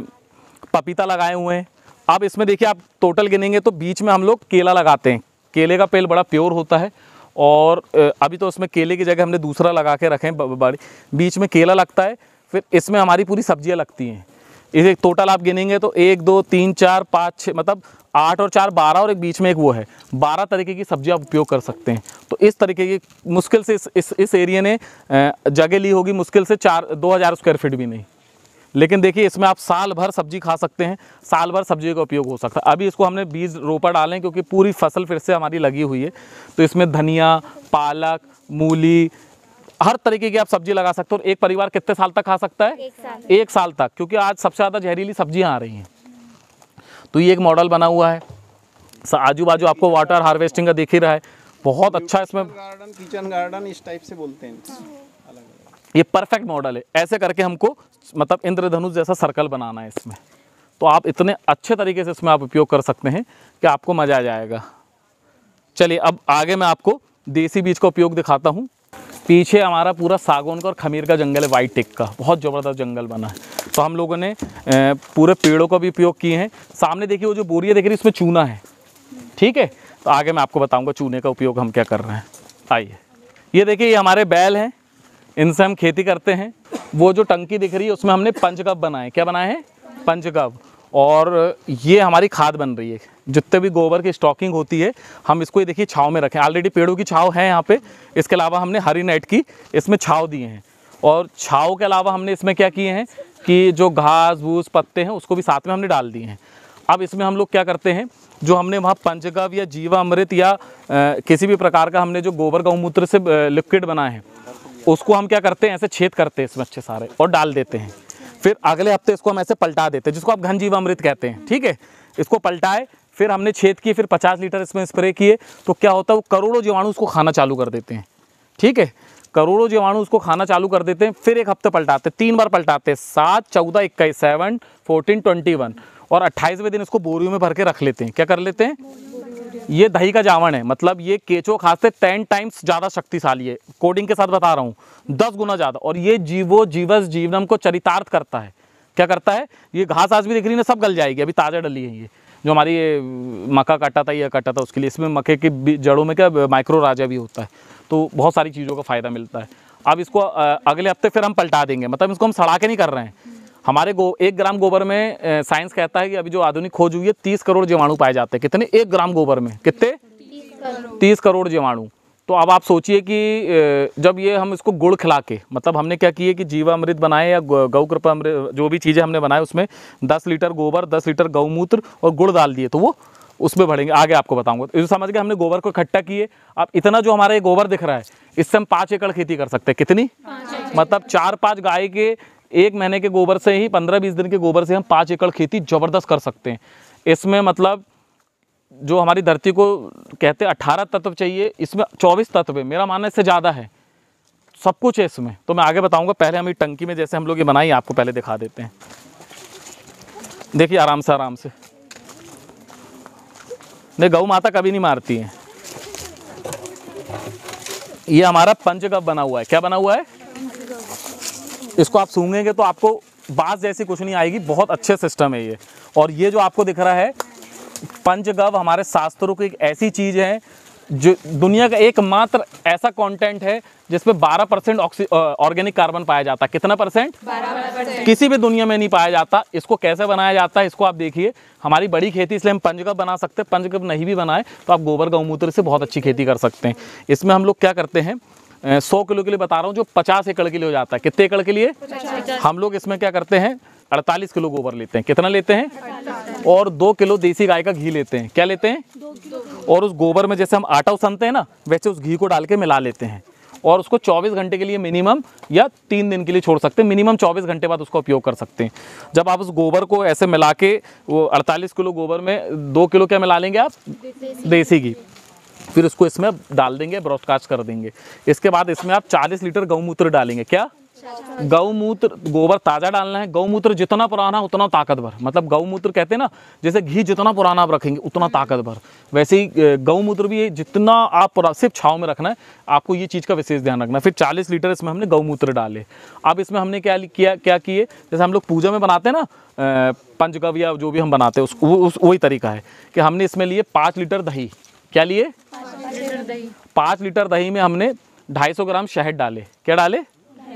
पपीता लगाए हुए हैं। अब इसमें देखिए आप टोटल गिनेंगे तो बीच में हम लोग केला लगाते हैं, केले का पेड़ बड़ा प्योर होता है, और अभी तो उसमें केले की जगह हमने दूसरा लगा के रखे हैं, बीच में केला लगता है, फिर इसमें हमारी पूरी सब्जियाँ लगती हैं। इसे टोटल आप गिनेंगे तो एक दो तीन चार पाँच छः, मतलब आठ और चार बारह, और एक बीच में एक वो है, बारह तरीके की सब्जी आप उपयोग कर सकते हैं। तो इस तरीके की मुश्किल से इस इस, इस एरिया ने जगह ली होगी मुश्किल से चार दो हज़ार स्क्वायर फीट भी नहीं, लेकिन देखिए इसमें आप साल भर सब्जी खा सकते हैं, साल भर सब्जी का उपयोग हो सकता है। अभी इसको हमने बीज रोपा डालें क्योंकि पूरी फसल फिर से हमारी लगी हुई है। तो इसमें धनिया, पालक, मूली, हर तरीके की आप सब्जी लगा सकते हो। और एक परिवार कितने साल तक खा सकता है? एक साल, एक साल तक, क्योंकि आज सबसे ज़्यादा जहरीली सब्जियां आ रही हैं। तो ये एक मॉडल बना हुआ है। आजू बाजू आपको वाटर हार्वेस्टिंग का दिख ही रहा है, बहुत अच्छा। इसमें गार्डन, किचन गार्डन इस टाइप से बोलते हैं। ये परफेक्ट मॉडल है। ऐसे करके हमको मतलब इंद्रधनुष जैसा सर्कल बनाना है इसमें। तो आप इतने अच्छे तरीके से इसमें आप उपयोग कर सकते हैं कि आपको मज़ा आ जाएगा। चलिए अब आगे मैं आपको देसी बीज का उपयोग दिखाता हूँ। पीछे हमारा पूरा सागौन का और खमीर का जंगल है, वाइट टिक का, बहुत ज़बरदस्त जंगल बना है। तो हम लोगों ने पूरे पेड़ों का भी उपयोग किए हैं। सामने देखिए वो जो बोरियाँ देख रही है उसमें चूना है, ठीक है। तो आगे मैं आपको बताऊंगा चूने का उपयोग हम क्या कर रहे हैं। आइए, ये देखिए ये हमारे बैल हैं, इनसे हम खेती करते हैं। वो जो टंकी दिख रही है उसमें हमने पंचगव बनाए। क्या बनाए हैं? पंचगव। और ये हमारी खाद बन रही है। जितने भी गोबर की स्टॉकिंग होती है हम इसको ये देखिए छाँव में रखें। ऑलरेडी पेड़ों की छाँव है यहाँ पे। इसके अलावा हमने हरी नेट की इसमें छाँव दिए हैं, और छाँव के अलावा हमने इसमें क्या किए हैं कि जो घास भूस पत्ते हैं उसको भी साथ में हमने डाल दिए हैं। अब इसमें हम लोग क्या करते हैं, जो हमने वहाँ पंचगव या जीवामृत या आ, किसी भी प्रकार का हमने जो गोबर गौमूत्र से लिक्विड बनाए हैं उसको हम क्या करते हैं, ऐसे छेद करते हैं इसमें अच्छे सारे और डाल देते हैं। फिर अगले हफ्ते इसको हम ऐसे पलटा देते हैं, जिसको आप घन जीवामृत कहते हैं, ठीक है। इसको पलटाए, फिर हमने छेद किए, फिर पचास लीटर इसमें स्प्रे किए, तो क्या होता है वो करोड़ों जीवाणु उसको खाना चालू कर देते हैं, ठीक है। करोड़ों जीवाणु उसको खाना चालू कर देते हैं। फिर एक हफ्ते पलटाते हैं, तीन बार पलटाते हैं, सात चौदह इक्कीस सेवन फोर्टीन ट्वेंटी वन और अट्ठाईसवें दिन इसको बोरियों में भर के रख लेते हैं। क्या कर लेते हैं, ये दही का जावण है, मतलब ये केचो खास से टेन टाइम्स ज़्यादा शक्तिशाली है, कोडिंग के साथ बता रहा हूँ, दस गुना ज़्यादा। और ये जीवो जीवस जीवनम को चरितार्थ करता है। क्या करता है, ये घास आज भी दिख रही ना, सब गल जाएगी, अभी ताज़ा डली है। ये जो हमारी मक्का काटा था, ये काटा था उसके लिए, इसमें मक्के की जड़ों में क्या माइक्रो राजा भी होता है, तो बहुत सारी चीज़ों का फ़ायदा मिलता है। अब इसको अगले हफ्ते फिर हम पलटा देंगे, मतलब इसको हम सड़ा के नहीं कर रहे हैं। हमारे गो एक ग्राम गोबर में साइंस कहता है कि अभी जो आधुनिक खोज हुई है तीस करोड़ जीवाणु पाए जाते हैं। कितने? एक ग्राम गोबर में कितने? तीस करोड़ जीवाणु। तो अब आप सोचिए कि जब ये हम इसको गुड़ खिला के, मतलब हमने क्या किया कि जीवामृत बनाए या गौ कृपा अमृत, जो भी चीज़ें हमने बनाए उसमें दस लीटर गोबर, दस लीटर गौमूत्र और गुड़ डाल दिए तो वो उसमें बढ़ेंगे। आगे आपको बताऊंगा। तो समझ गए हमने गोबर को इकट्ठा किए। अब इतना जो हमारा ये गोबर दिख रहा है इससे हम पाँच एकड़ खेती कर सकते हैं। कितनी? मतलब चार पाँच गाय के एक महीने के गोबर से ही, पंद्रह बीस दिन के गोबर से हम पाँच एकड़ खेती ज़बरदस्त कर सकते हैं। इसमें मतलब जो हमारी धरती को कहते हैं अठारह तत्व चाहिए, इसमें चौबीस तत्व है। मेरा मानना इससे ज़्यादा है, सब कुछ है इसमें। तो मैं आगे बताऊंगा। पहले हम ये टंकी में जैसे हम लोग ये बनाई, आपको पहले दिखा देते हैं। देखिए आराम से आराम से, नहीं गौ माता कभी नहीं मारती है। ये हमारा पंचगव बना हुआ है। क्या बना हुआ है? इसको आप सूंघेंगे तो आपको बास जैसी कुछ नहीं आएगी। बहुत अच्छे सिस्टम है ये। और ये जो आपको दिख रहा है पंचगव हमारे शास्त्रों की एक ऐसी चीज़ है जो दुनिया का एकमात्र ऐसा कंटेंट है जिसमें बारह परसेंट ऑर्गेनिक कार्बन पाया जाता है। कितना परसेंट? बारह परसेंट। किसी भी दुनिया में नहीं पाया जाता। इसको कैसे बनाया जाता है इसको आप देखिए। हमारी बड़ी खेती इसलिए हम पंचगव बना सकते हैं। पंचगव नहीं भी बनाए तो आप गोबर गौमूत्र से बहुत अच्छी खेती कर सकते हैं। इसमें हम लोग क्या करते हैं, सौ किलो के लिए बता रहा हूँ, जो पचास एकड़ के लिए हो जाता है। कितने एकड़ के लिए? हम लोग इसमें क्या करते हैं, अड़तालीस किलो गोबर लेते हैं। कितना लेते हैं? और दो किलो देसी गाय का घी लेते हैं। क्या लेते हैं? और उस गोबर में जैसे हम आटा उसनते हैं ना, वैसे उस घी को डाल के मिला लेते हैं। और उसको चौबीस घंटे के लिए मिनिमम या तीन दिन के लिए छोड़ सकते हैं। मिनिमम चौबीस घंटे बाद उसका उपयोग कर सकते हैं। जब आप उस गोबर को ऐसे मिला के, वो अड़तालीस किलो गोबर में दो किलो क्या मिला लेंगे आप? देसी घी। फिर उसको इसमें डाल देंगे, ब्रॉडकास्ट कर देंगे। इसके बाद इसमें आप चालीस लीटर गौमूत्र डालेंगे। क्या? गौमूत्र। गोबर ताज़ा डालना है। गौमूत्र जितना पुराना उतना ताकतवर। मतलब गौमूत्र कहते हैं ना, जैसे घी जितना पुराना आप रखेंगे उतना ताकतवर, वैसे ही गौमूत्र भी जितना आप सिर्फ छाँव में रखना है। आपको ये चीज़ का विशेष ध्यान रखना है। फिर चालीस लीटर इसमें हमने गौमूत्र डाले। अब इसमें हमने क्या किया क्या किए जैसे हम लोग पूजा में बनाते हैं ना पंचगव या जो भी हम बनाते हैं, उस वही तरीका है कि हमने इसमें लिए पाँच लीटर दही। क्या लिए? पाँच लीटर दही में हमने ढाई सौ ग्राम शहद डाले। क्या डाले?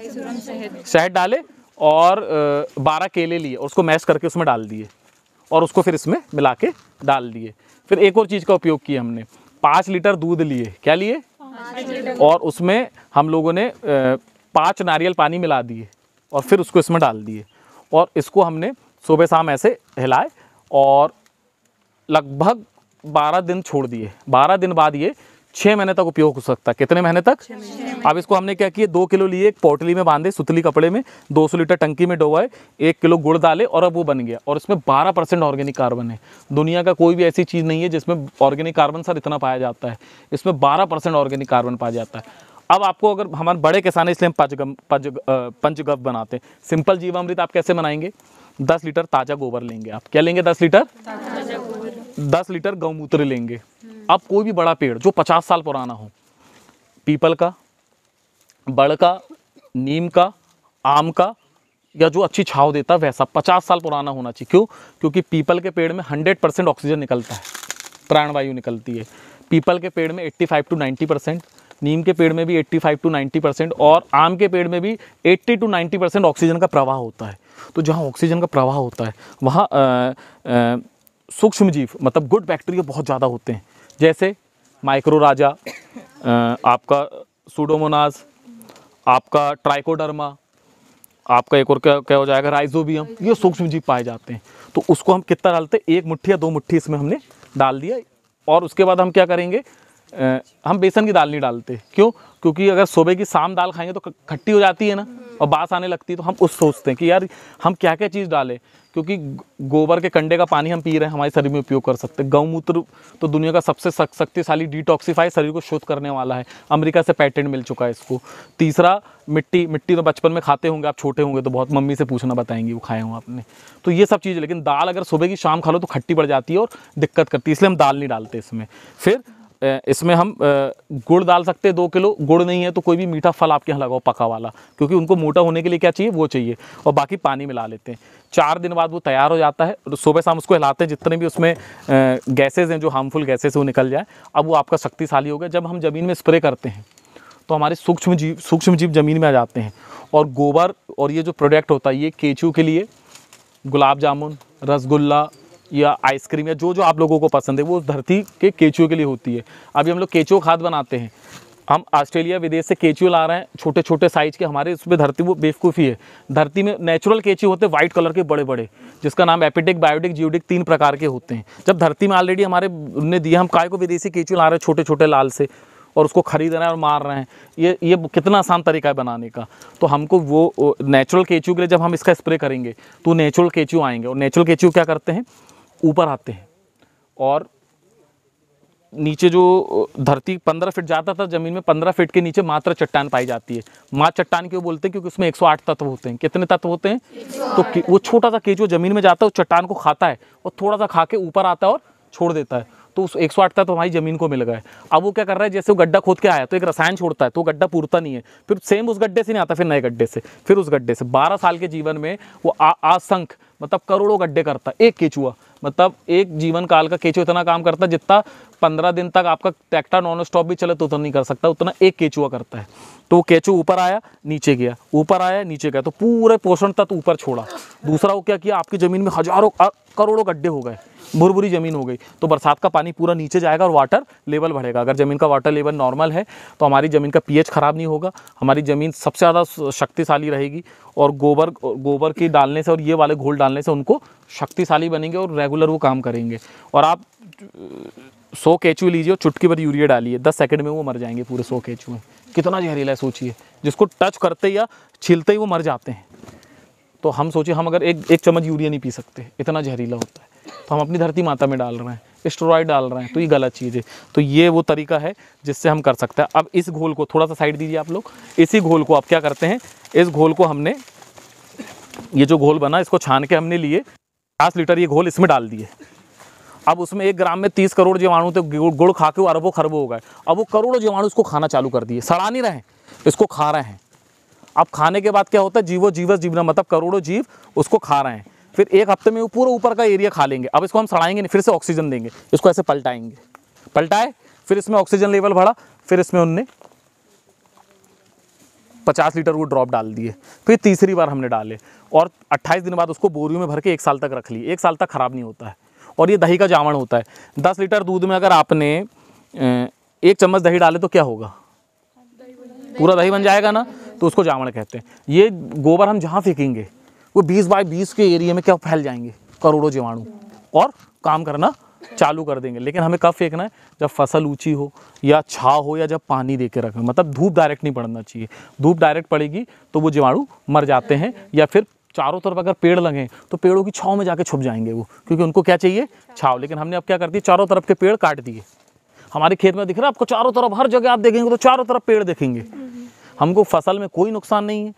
शहद डाले। और बारह केले लिए और उसको मैश करके उसमें डाल दिए और उसको फिर इसमें मिला के डाल दिए। फिर एक और चीज़ का उपयोग किया हमने, पाँच लीटर दूध लिए। क्या लिए? और उसमें हम लोगों ने पाँच नारियल पानी मिला दिए और फिर उसको इसमें डाल दिए। और इसको हमने सुबह शाम ऐसे हिलाए और लगभग बारह दिन छोड़ दिए। बारह दिन बाद ये छः महीने तक उपयोग हो सकता है। कितने महीने तक? अब इसको हमने क्या किया, दो किलो लिए एक पोटली में बांधे, सुतली कपड़े में, दो सौ लीटर टंकी में डुबाए, एक किलो गुड़ डाले और अब वो बन गया। और इसमें बारह परसेंट ऑर्गेनिक कार्बन है। दुनिया का कोई भी ऐसी चीज़ नहीं है जिसमें ऑर्गेनिक कार्बन सर इतना पाया जाता है। इसमें बारह परसेंट ऑर्गेनिक कार्बन पाया जाता है। अब आपको अगर हमारे बड़े किसान हैं इसलिए हम पंचगम पंचगव बनाते हैं। सिंपल जीवामृत आप कैसे बनाएंगे, दस लीटर ताज़ा गोबर लेंगे। आप क्या लेंगे? दस लीटर दस लीटर गौमूत्र लेंगे। आप कोई भी बड़ा पेड़ जो पचास साल पुराना हो, पीपल का, बड़ का, नीम का, आम का, या जो अच्छी छाव देता वैसा पचास साल पुराना होना चाहिए। क्यों? क्योंकि पीपल के पेड़ में हंड्रेड परसेंट ऑक्सीजन निकलता है, प्राणवायु निकलती है। पीपल के पेड़ में पचासी टू नब्बे परसेंट, नीम के पेड़ में भी पचासी टू नब्बे परसेंट और आम के पेड़ में भी अस्सी टू नब्बे परसेंट ऑक्सीजन का प्रवाह होता है। तो जहाँ ऑक्सीजन का प्रवाह होता है वहाँ सूक्ष्म जीव मतलब गुड बैक्टीरिया बहुत ज़्यादा होते हैं, जैसे माइक्रो राजा, आपका सूडोमोनास, आपका ट्राइकोडर्मा, आपका एक और क्या क्या हो जाएगा, राइजोबियम। ये सूक्ष्म जीव पाए जाते हैं। तो उसको हम कितना डालते हैं, एक मुट्ठी या दो मुट्ठी इसमें हमने डाल दिया। और उसके बाद हम क्या करेंगे, आ, हम बेसन की दाल नहीं डालते। क्यों? क्योंकि अगर सुबह की शाम दाल खाएंगे तो खट्टी हो जाती है ना और बास आने लगती है। तो हम उस सोचते हैं कि यार हम क्या क्या चीज़ डालें, क्योंकि गोबर के कंडे का पानी हम पी रहे हैं, हमारे शरीर में उपयोग कर सकते हैं। गौमूत्र तो दुनिया का सबसे शक्तिशाली डिटॉक्सीफाई, शरीर को शुद्ध करने वाला है। अमेरिका से पेटेंट मिल चुका है इसको। तीसरा मिट्टी। मिट्टी तो बचपन में खाते होंगे आप, छोटे होंगे तो बहुत, मम्मी से पूछना बताएंगी वो खाए हों आपने। तो ये सब चीज़, लेकिन दाल अगर सुबह की शाम खा लो तो खट्टी पड़ जाती है और दिक्कत करती है, इसलिए हम दाल नहीं डालते इसमें। फिर इसमें हम गुड़ डाल सकते हैं, दो किलो गुड़ नहीं है तो कोई भी मीठा फल आपके यहाँ लगाओ पका वाला, क्योंकि उनको मोटा होने के लिए क्या चाहिए, वो चाहिए। और बाकी पानी मिला लेते हैं। चार दिन बाद वो तैयार हो जाता है। सुबह शाम उसको हिलाते हैं, जितने भी उसमें गैसेज हैं जो हार्मफुल गैसेज हैं वो निकल जाए। अब वो आपका शक्तिशाली हो गया। जब हम ज़मीन में स्प्रे करते हैं तो हमारे सूक्ष्म जीव सूक्ष्म जीव ज़मीन में आ जाते हैं। और गोबर और ये जो प्रोडक्ट होता है ये केचू के लिए, गुलाब जामुन, रसगुल्ला या आइसक्रीम या जो जो आप लोगों को पसंद है, वो धरती के केचुए के लिए होती है। अभी हम लोग केचुआ खाद बनाते हैं। हम ऑस्ट्रेलिया विदेश से केचुए ला रहे हैं छोटे छोटे साइज के, हमारे उस पर धरती वो बेवकूफ़ी है। धरती में नेचुरल केचुए होते हैं वाइट कलर के बड़े बड़े, जिसका नाम एपिडिक, बायोडिक, जियोडिक तीन प्रकार के होते हैं। जब धरती में ऑलरेडी हमारे ने दिया, हम काय को विदेशी केचुए ला रहे हैं छोटे छोटे लाल से और उसको खरीद रहे हैं और मार रहे हैं। ये ये कितना आसान तरीका है बनाने का। तो हमको वो नेचुरल केचुए के लिए जब हम इसका स्प्रे करेंगे तो नेचुरल केचुए आएंगे। और नेचुरल केचुए क्या करते हैं, ऊपर आते हैं और नीचे जो धरती पंद्रह फीट जाता था ज़मीन में, पंद्रह फीट के नीचे मात्र चट्टान पाई जाती है। माँ चट्टान क्यों बोलते हैं, क्योंकि उसमें एक सौ आठ तत्व होते हैं। कितने तत्व होते हैं, तो वो छोटा सा केचुआ ज़मीन में जाता है, उस चट्टान को खाता है और थोड़ा सा खा के ऊपर आता है और छोड़ देता है। तो उस एक सौ आठ तत्व हमारी ज़मीन को मिल गए। अब वो क्या कर रहा है, जैसे वो गड्ढा खोद के आया तो एक रसायन छोड़ता है, तो गड्ढा पूरता नहीं है, फिर सेम उस गड्ढे से नहीं आता, फिर नए गड्ढे से, फिर उस गड्ढे से। बारह साल के जीवन में वो असंख्य मतलब करोड़ों गड्ढे करता है एक केचुआ। मतलब एक जीवन काल का केचुआ इतना काम करता है जितना पंद्रह दिन तक आपका ट्रैक्टर नॉन स्टॉप भी चले तो उतना नहीं कर सकता, उतना एक केचुआ करता है। तो वो केचुआ ऊपर आया नीचे गया, ऊपर आया नीचे गया, तो पूरे पोषण तत्व ऊपर छोड़ा। दूसरा वो क्या किया, आपकी ज़मीन में हजारों करोड़ों गड्ढे हो गए, भुरभुरी ज़मीन हो गई, तो बरसात का पानी पूरा नीचे जाएगा और वाटर लेवल बढ़ेगा। अगर ज़मीन का वाटर लेवल नॉर्मल है तो हमारी ज़मीन का पीएच ख़राब नहीं होगा, हमारी ज़मीन सबसे ज़्यादा शक्तिशाली रहेगी। और गोबर गोबर की डालने से और ये वाले घोल डालने से उनको शक्तिशाली बनेंगे और रेगुलर वो काम करेंगे। और आप सौ केचुए लीजिए और चुटकी भर यूरिया डालिए, दस सेकंड में वो मर जाएंगे पूरे सौ केचुए। कितना जहरीला है सोचिए, जिसको टच करते या छीलते ही वो मर जाते हैं। तो हम सोचिए, हम अगर एक एक चम्मच यूरिया नहीं पी सकते, इतना जहरीला होता है, तो हम अपनी धरती माता में डाल रहे हैं, स्टेरॉइड डाल रहे हैं, तो ये गलत चीज़ है। तो ये वो तरीका है जिससे हम कर सकते हैं। अब इस घोल को थोड़ा सा साइड दीजिए आप लोग, इसी घोल को आप क्या करते हैं, इस घोल को हमने, ये जो घोल बना इसको छान के हमने लिए पचास लीटर ये घोल इसमें डाल दिए। अब उसमें एक ग्राम में तीस करोड़ जीवाणु थे, गुड़ खा के वो अरबों खरबों हो गए। अब वो करोड़ों जीवाणु इसको खाना चालू कर दिए, सड़ा नहीं रहे, इसको खा रहे हैं। अब खाने के बाद क्या होता है, जीवो जीवस जीवना मतलब करोड़ों जीव उसको खा रहे हैं। फिर एक हफ्ते में वो पूरा ऊपर का एरिया खा लेंगे। अब इसको हम सड़ाएंगे नहीं, फिर से ऑक्सीजन देंगे, इसको ऐसे पलटाएंगे, पलटाए, फिर इसमें ऑक्सीजन लेवल बढ़ा, फिर इसमें उनने पचास लीटर वो ड्रॉप डाल दिए, फिर तीसरी बार हमने डाले और अट्ठाईस दिन बाद उसको बोरियों में भर के एक साल तक रख लिए। एक साल तक ख़राब नहीं होता है। और ये दही का जावण होता है। दस लीटर दूध में अगर आपने एक चम्मच दही डाले तो क्या होगा, पूरा दही बन जाएगा ना, तो उसको जावण कहते हैं। ये गोबर हम जहाँ फेंकेंगे वो बीस बाई बीस के एरिया में क्या फैल जाएंगे, करोड़ों जीवाणु, और काम करना चालू कर देंगे। लेकिन हमें कब फेंकना है, जब फसल ऊंची हो या छाव हो या जब पानी दे के रखें, मतलब धूप डायरेक्ट नहीं पड़ना चाहिए। धूप डायरेक्ट पड़ेगी तो वो जीवाणु मर जाते हैं, या फिर चारों तरफ अगर पेड़ लगे तो पेड़ों की छाव में जाके छुप जाएंगे वो, क्योंकि उनको क्या चाहिए, छाव। लेकिन हमने अब क्या कर दिया, चारों तरफ के पेड़ काट दिए। हमारे खेत में दिख रहा है आपको, चारों तरफ हर जगह आप देखेंगे तो चारों तरफ पेड़ देखेंगे। हमको फसल में कोई नुकसान नहीं है,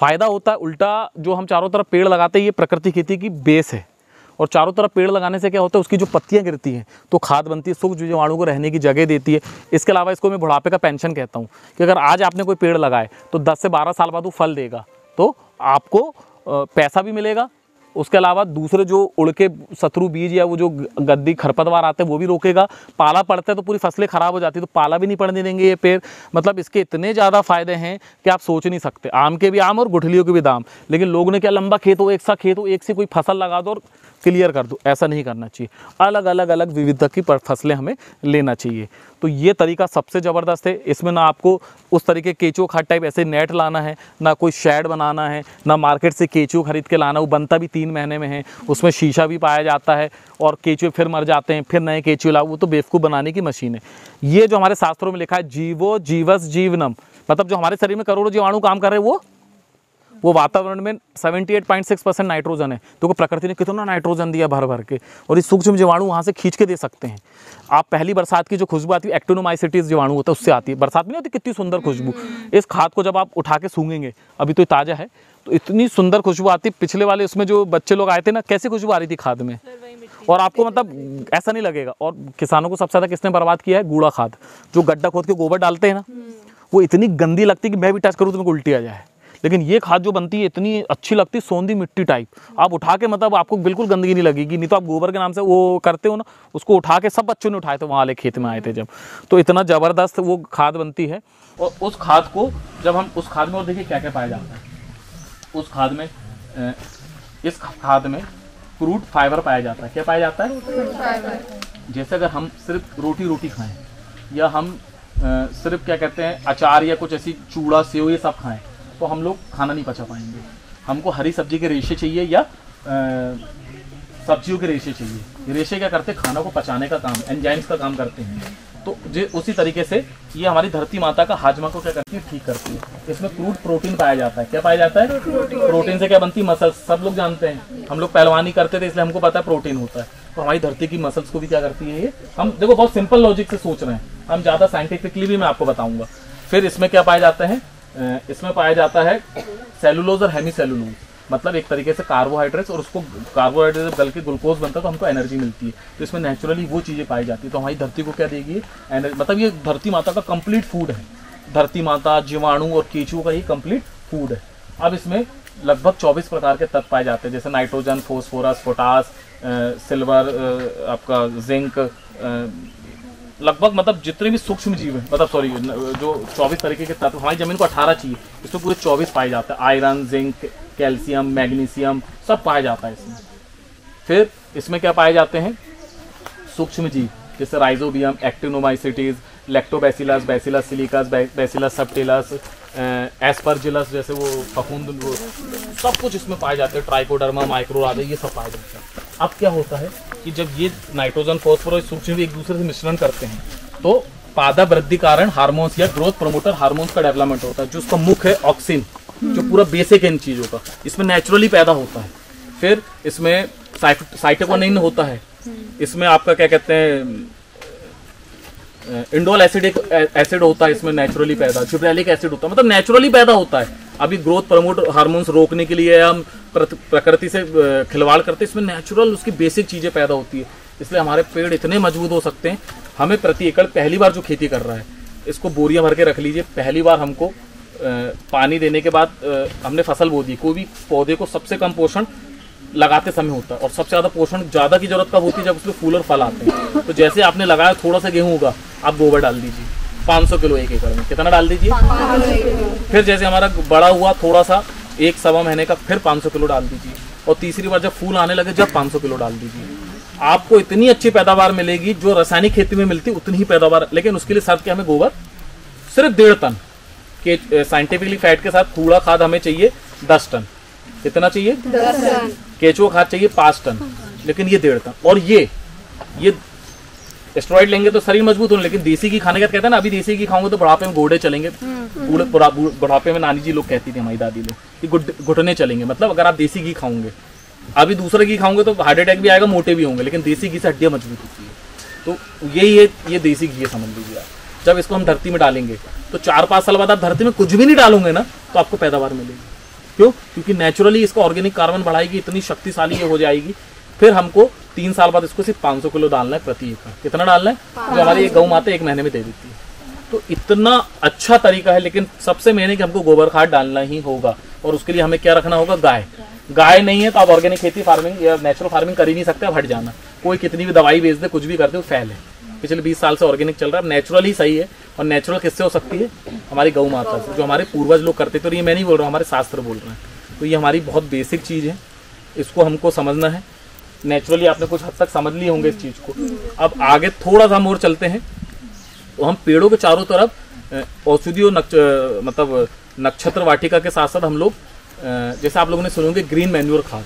फ़ायदा होता है। उल्टा जो हम चारों तरफ पेड़ लगाते हैं, ये प्रकृति खेती की बेस है। और चारों तरफ पेड़ लगाने से क्या होता है, उसकी जो पत्तियां गिरती हैं तो खाद बनती है, सूक्ष्म जीवाणुओं को रहने की जगह देती है। इसके अलावा इसको मैं बुढ़ापे का पेंशन कहता हूँ, कि अगर आज आपने कोई पेड़ लगाए तो दस से बारह साल बाद वो फल देगा, तो आपको पैसा भी मिलेगा। उसके अलावा दूसरे जो उड़ के शत्रु बीज या वो जो गद्दी खरपतवार आते हैं वो भी रोकेगा। पाला पड़ता है तो पूरी फसलें ख़राब हो जाती है, तो पाला भी नहीं पड़ने देंगे ये पेड़। मतलब इसके इतने ज़्यादा फायदे हैं कि आप सोच नहीं सकते। आम के भी आम और गुठलियों के भी दाम। लेकिन लोगों ने क्या, लंबा खेत हो, एक सा खेत हो, एक से कोई फसल लगा दो और क्लियर कर दो, ऐसा नहीं करना चाहिए। अलग अलग अलग विविधता की फसलें हमें लेना चाहिए। तो ये तरीका सबसे ज़बरदस्त है। इसमें ना आपको उस तरीके केचो खाद टाइप ऐसे नेट लाना है, ना कोई शेड बनाना है, ना मार्केट से केचो खरीद के लाना। वो बनता भी तीन महीने में है, उसमें शीशा भी पाया जाता है, और केचुए फिर मर जाते हैं, फिर नए केचुए लाओ, वो तो बेवकूफ़ बनाने की मशीन है। ये जो हमारे शास्त्रों में लिखा है, जीवो जीवस जीवनम, मतलब जो हमारे शरीर में करोड़ों जीवाणु काम कर रहे हैं, वो वो वातावरण में अठहत्तर पॉइंट छह परसेंट नाइट्रोजन है। तो प्रकृति ने कितना नाइट्रोजन दिया भर भर के, और ये सूक्ष्म जीवाणु वहाँ से खींच के दे सकते हैं। आप पहली बरसात की जो खुशबू आती है, एक्टिनोमाइसिटीज जीवाणु होता है उससे आती है, बरसात में नहीं होती, कितनी सुंदर खुशबू। इस खाद को जब आप उठा के सूंघेंगे, अभी तो ताज़ा है, तो इतनी सुंदर खुशबू आती। पिछले वाले उसमें जो बच्चे लोग आए थे ना, कैसी खुशबू आ रही थी खाद में, और आपको मतलब ऐसा नहीं लगेगा। और किसानों को सबसे ज़्यादा किसने बर्बाद किया है, गूढ़ा खाद, जो गड्ढा खोद के गोबर डालते हैं ना, वो इतनी गंदी लगती है कि मैं भी टच करूँ तो मेरे को उल्टी आ जाए। लेकिन ये खाद जो बनती है इतनी अच्छी लगती है, सोंधी मिट्टी टाइप। आप उठा के मतलब आपको बिल्कुल गंदगी नहीं लगेगी। नहीं तो आप गोबर के नाम से वो करते हो ना, उसको उठा के सब बच्चों ने उठाए थे, वहाँ वाले खेत में आए थे जब, तो इतना ज़बरदस्त वो खाद बनती है। और उस खाद को जब हम उस खाद में, और देखिए क्या क्या पाया जाता है उस खाद में, इस खाद में फ्रूट फाइबर पाया जाता है। क्या पाया जाता है, जैसे अगर हम सिर्फ रोटी रोटी खाएँ या हम सिर्फ क्या कहते हैं अचार या कुछ ऐसी चूड़ा सेव ये सब खाएं तो हम लोग खाना नहीं पचा पाएंगे। हमको हरी सब्जी के रेशे चाहिए या सब्जियों के रेशे चाहिए। रेशे क्या करते हैं, खाना को पचाने का काम, एंजाइम्स का काम करते हैं। तो जो उसी तरीके से ये हमारी धरती माता का हाजमा को क्या करती है, ठीक करती है। इसमें क्रूड प्रोटीन पाया जाता है। क्या पाया जाता है? प्रोटीन, प्रोटीन से क्या बनती है, मसल्स। सब लोग जानते हैं, हम लोग पहलवानी करते थे इसलिए हमको पता है प्रोटीन होता है। तो हमारी धरती की मसल्स को भी क्या करती है ये। हम देखो बहुत सिंपल लॉजिक से सोच रहे हैं, हम ज़्यादा साइंटिफिकली भी मैं आपको बताऊँगा। फिर इसमें क्या पाया जाता है, इसमें पाया जाता है सेलुलोज और हेमी सेलुलोज, मतलब एक तरीके से कार्बोहाइड्रेट्स, और उसको कार्बोहाइड्रेट गल के ग्लूकोज बनता है तो हमको एनर्जी मिलती है। तो इसमें नेचुरली वो चीज़ें पाई जाती है। तो हमारी धरती को क्या देगी एनर्जी, मतलब ये धरती माता का कंप्लीट फूड है। धरती माता, जीवाणु और केचुओं का ये कंप्लीट फूड है। अब इसमें लगभग चौबीस प्रकार के तत्व पाए जाते हैं, जैसे नाइट्रोजन, फॉस्फोरस, पोटास, सिल्वर, आपका जिंक, लगभग मतलब जितने भी सूक्ष्म जीव हैं, मतलब सॉरी जो चौबीस तरीके के तत्व हमारी जमीन को अठारह चाहिए, इसमें पूरे चौबीस पाए जाते हैं। आयरन, जिंक, कैल्शियम, मैग्नीशियम सब पाया जाता है इसमें। फिर इसमें क्या पाए जाते हैं, सूक्ष्म जीव, जैसे rhizobium, actinomycetes, lactobacillus, bacillus silicus, bacillus subtilis, aspergillus, जैसे वो फफूंद, सब कुछ इसमें पाए जाते हैं। ट्राइकोडर्मा, माइक्रोराजा, ये सब पाए जाते हैं। अब क्या होता है कि जब ये नाइट्रोजन, फॉस्फोरस, सूक्ष्म जीव एक दूसरे से मिश्रण करते हैं तो पादप वृद्धि कारण हार्मोन्स या ग्रोथ प्रमोटर हार्मोन्स का डेवलपमेंट होता है, जो उसका मुख्य है ऑक्सिन, जो पूरा बेसिक है इन चीज़ों का, इसमें नेचुरली पैदा होता है। फिर इसमें साइटोकाइनिन होता है, इसमें आपका क्या कहते हैं इंडोल एसिडिक एसिड होता है, इसमें नेचुरली पैदा जिब्रेलिक एसिड होता है, मतलब नेचुरली पैदा होता है। अभी ग्रोथ प्रमोटर हार्मोन्स रोकने के लिए हम प्रकृति से खिलवाड़ करते हैं, इसमें नेचुरल उसकी बेसिक चीज़ें पैदा होती है। इसलिए हमारे पेड़ इतने मजबूत हो सकते हैं। हमें प्रति एकड़ पहली बार जो खेती कर रहा है इसको बोरियां भर के रख लीजिए, पहली बार हमको पानी देने के बाद हमने फसल बो दी। कोई भी पौधे को सबसे कम पोषण लगाते समय होता है और सबसे ज़्यादा पोषण ज़्यादा की जरूरत कब होती है, जब उसमें फूल और फल आते हैं। तो जैसे आपने लगाया थोड़ा सा गेहूँ होगा, आप गोबर डाल दीजिए पाँच सौ किलो एक एकड़ में, कितना डाल दीजिए। फिर जैसे हमारा बड़ा हुआ थोड़ा सा एक सवा महीने का, फिर पाँच सौ किलो डाल दीजिए, और तीसरी बार जब फूल आने लगे जब पाँच सौ किलो डाल दीजिए। आपको इतनी अच्छी पैदावार मिलेगी जो रासायनिक खेती में मिलती उतनी ही पैदावार, लेकिन उसके लिए साथ क्या हमें गोबर सिर्फ डेढ़ टन के साइंटिफिकली फैट के साथ, थोड़ा खाद हमें चाहिए दस टन, कितना चाहिए दस टन, केचुआ खाद चाहिए पाँच टन, लेकिन ये डेढ़ टन। और ये ये स्टेरॉइड लेंगे तो शरीर मजबूत होने, लेकिन देसी घी खाने का कहते हैं ना, अभी देसी घी खाओगे तो बुढ़ापे में घोड़े चलेंगे, बुढ़ापे में नानी जी लोग कहती थी, हमारी दादी लोग, कि घुटने चलेंगे, मतलब अगर आप देसी घी खाओगे। अभी दूसरा घी खाओगे तो हार्ट अटैक भी आएगा, मोटे भी होंगे, लेकिन देसी घी से हड्डियाँ मजबूत होती है। तो यही है, ये देसी घी है समझ लीजिए आप। जब इसको हम धरती में डालेंगे तो चार पाँच साल बाद आप धरती में कुछ भी नहीं डालोगे ना तो आपको पैदावार मिलेगी। क्यों? क्योंकि नेचुरली इसका ऑर्गेनिक कार्बन बढ़ाएगी, इतनी शक्तिशाली ये हो जाएगी। फिर हमको तीन साल बाद इसको सिर्फ पाँच सौ किलो डालना है प्रति एकड़, कितना डालना है, जो हमारी ये गऊ माता एक महीने में दे देती है। तो इतना अच्छा तरीका है, लेकिन सबसे मेन है कि हमको गोबर खाद डालना ही होगा, और उसके लिए हमें क्या रखना होगा, गाय। गाय नहीं है तो आप ऑर्गेनिक खेती, फार्मिंग या नेचुरल फार्मिंग कर ही नहीं सकते, आप हट जाना। कोई कितनी भी दवाई बेच दे, कुछ भी करते हो, फैल है। पिछले बीस साल से ऑर्गेनिक चल रहा है, नेचुरल ही सही है। और नेचुरल किससे हो सकती है, हमारी गऊ माता से, जो हमारे पूर्वज लोग करते थे। तो ये मैं नहीं बोल रहा हूँ, हमारे शास्त्र बोल रहे हैं। तो ये हमारी बहुत बेसिक चीज़ है, इसको हमको समझना है। नेचुरली आपने कुछ हद तक समझ लिए होंगे इस चीज़ को। अब आगे थोड़ा सा हम और चलते हैं, तो हम पेड़ों के चारों तरफ औषधियों नक्ष मतलब नक्षत्र वाटिका के साथ साथ हम लोग, जैसे आप लोगों ने सुने होंगे ग्रीन मैन्योर खाद,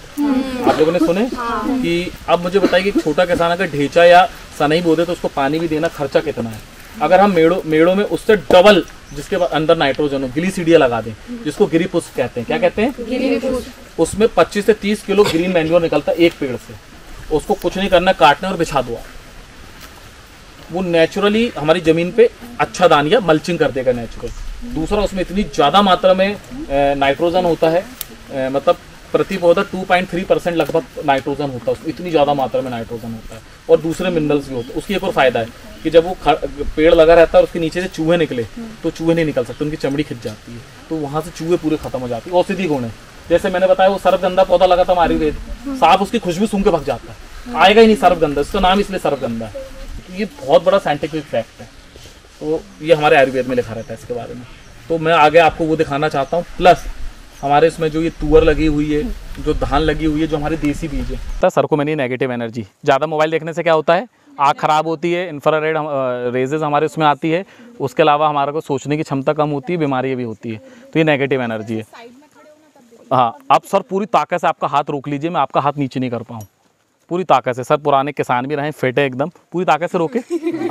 आप लोगों ने सुने कि। अब मुझे बताइए कि छोटा किसान अगर ढेंचा या सनई बो दे तो उसको पानी भी देना खर्चा कितना है। अगर हम मेड़ों मेड़ों में उससे डबल, जिसके अंदर नाइट्रोजन हो, ग्लिसीडिया लगा दें, जिसको गिरी पुष्प कहते हैं, क्या कहते हैं, उसमें पच्चीस से तीस किलो ग्रीन मैन्योर निकलता है एक पेड़ से। उसको कुछ नहीं करना, काटना और बिछा दो, वो नेचुरली हमारी ज़मीन पे अच्छा दानिया मल्चिंग कर देगा नेचुरल। दूसरा, उसमें इतनी ज़्यादा मात्रा में नाइट्रोजन होता है, ए, मतलब प्रति पौधा दो पॉइंट तीन परसेंट लगभग नाइट्रोजन होता है, उसमें इतनी ज़्यादा मात्रा में नाइट्रोजन होता है। और दूसरे मिनरल्स भी होते हैं। उसकी एक और फ़ायदा है कि जब वो पेड़ लगा रहता है और उसके नीचे से चूहे निकले तो चूहे नहीं निकल सकते, उनकी चमड़ी खिंच जाती है, तो वहाँ से चूहे पूरे खत्म हो जाते हैं। औषधि गुण है, जैसे मैंने बताया वो सर्वगंधा पौधा लगा था आयुर्वेद, सांप उसकी खुशबू सूंघ के भाग जाता है, आएगा ही नहीं सर्वगंधा, इसका नाम इसलिए सर्वगंधा है। तो ये बहुत बड़ा साइंटिफिक फैक्ट है, तो ये हमारे आयुर्वेद में लिखा रहता है इसके बारे में। तो मैं आगे आपको वो दिखाना चाहता हूँ। प्लस हमारे इसमें जो ये तुअर लगी हुई है, जो धान लगी हुई है, जो हमारे देसी बीज है। सर को मैंने नेगेटिव एनर्जी, ज़्यादा मोबाइल देखने से क्या होता है, आँख खराब होती है, इंफ्रारेड हम, रेजेज हमारे उसमें आती है, उसके अलावा हमारे को सोचने की क्षमता कम होती है, बीमारियाँ भी होती है। तो ये नेगेटिव एनर्जी है। हाँ, अब सर पूरी ताकत से आपका हाथ रोक लीजिए, मैं आपका हाथ नीचे नहीं कर पाऊँ, पूरी ताकत से। सर पुराने किसान भी रहे, फिट है एकदम, पूरी ताकत से रोके।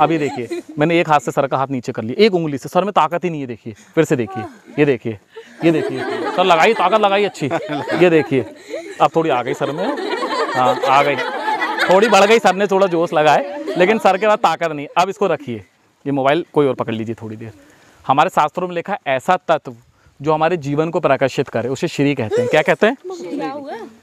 अभी देखिए मैंने एक हाथ से सर का हाथ नीचे कर लिया, एक उंगली से। सर में ताकत ही नहीं है, देखिए फिर से देखिए, ये देखिए, ये देखिए सर, लगाई ताकत लगाई अच्छी, ये देखिए अब थोड़ी आ गई सर में। हाँ आ गई, थोड़ी बढ़ गई, सर ने थोड़ा जोश लगाए, लेकिन सर के बाद ताकत नहीं। अब इसको रखिए, ये मोबाइल कोई और पकड़ लीजिए थोड़ी देर। हमारे शास्त्रों में लिखा है ऐसा तत्व जो हमारे जीवन को प्रकाशित करे उसे श्री कहते हैं। क्या कहते हैं?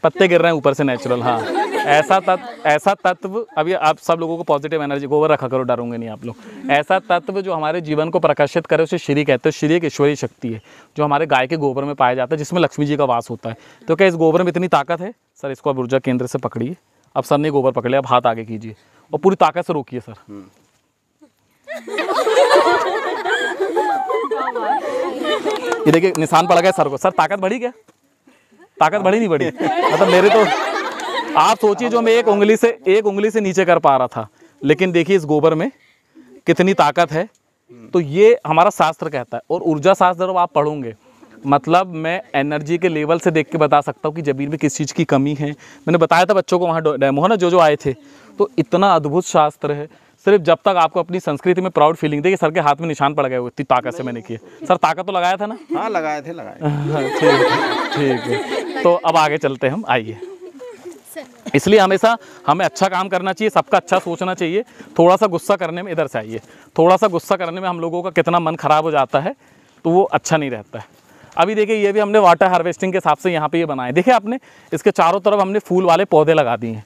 पत्ते गिर रहे हैं ऊपर से नेचुरल। हाँ, ऐसा तत्व, ऐसा तत्व, अभी आप सब लोगों को पॉजिटिव एनर्जी को ओवर रखा करो, डरोगे नहीं आप लोग। ऐसा तत्व जो हमारे जीवन को प्रकाशित करे उसे श्री कहते हैं। श्री एक ईश्वरीय शक्ति है जो हमारे गाय के गोबर में पाया जाता है, जिसमें लक्ष्मी जी का वास होता है। तो क्या इस गोबर में इतनी ताकत है? सर इसको आप ऊर्जा केंद्र से पकड़िए। अब सर ने गोबर पकड़ लिया, अब हाथ आगे कीजिए और पूरी ताकत से रोकिए सर। ये देखिए निशान पड़ गया सर को। सर ताकत बढ़ी क्या? ताकत बढ़ी नहीं बढ़ी? मतलब मेरे तो आप सोचिए, जो मैं एक उंगली से एक उंगली से नीचे कर पा रहा था, लेकिन देखिए इस गोबर में कितनी ताकत है। तो ये हमारा शास्त्र कहता है। और ऊर्जा शास्त्र जब आप पढ़ोगे, मतलब मैं एनर्जी के लेवल से देख के बता सकता हूँ कि जमीन में किस चीज़ की कमी है। मैंने बताया था बच्चों को वहाँ डेमो है ना, जो जो आए थे। तो इतना अद्भुत शास्त्र है। सिर्फ जब तक आपको अपनी संस्कृति में प्राउड फीलिंग देखिए, सर के हाथ में निशान पड़ गए हुए, इतनी ताकत से मैंने किया। सर ताकत तो लगाया था ना? हाँ लगाए थे, लगाए। ठीक ठीक है, तो अब आगे चलते हैं हम। आइए, इसलिए हमेशा हमें अच्छा काम करना चाहिए, सबका अच्छा सोचना चाहिए। थोड़ा सा गुस्सा करने में, इधर से आइए, थोड़ा सा गुस्सा करने में हम लोगों का कितना मन खराब हो जाता है, तो वो अच्छा नहीं रहता है। अभी देखिए ये भी हमने वाटर हार्वेस्टिंग के हिसाब से यहाँ पे ये बनाए। देखिए आपने इसके चारों तरफ हमने फूल वाले पौधे लगा दिए हैं।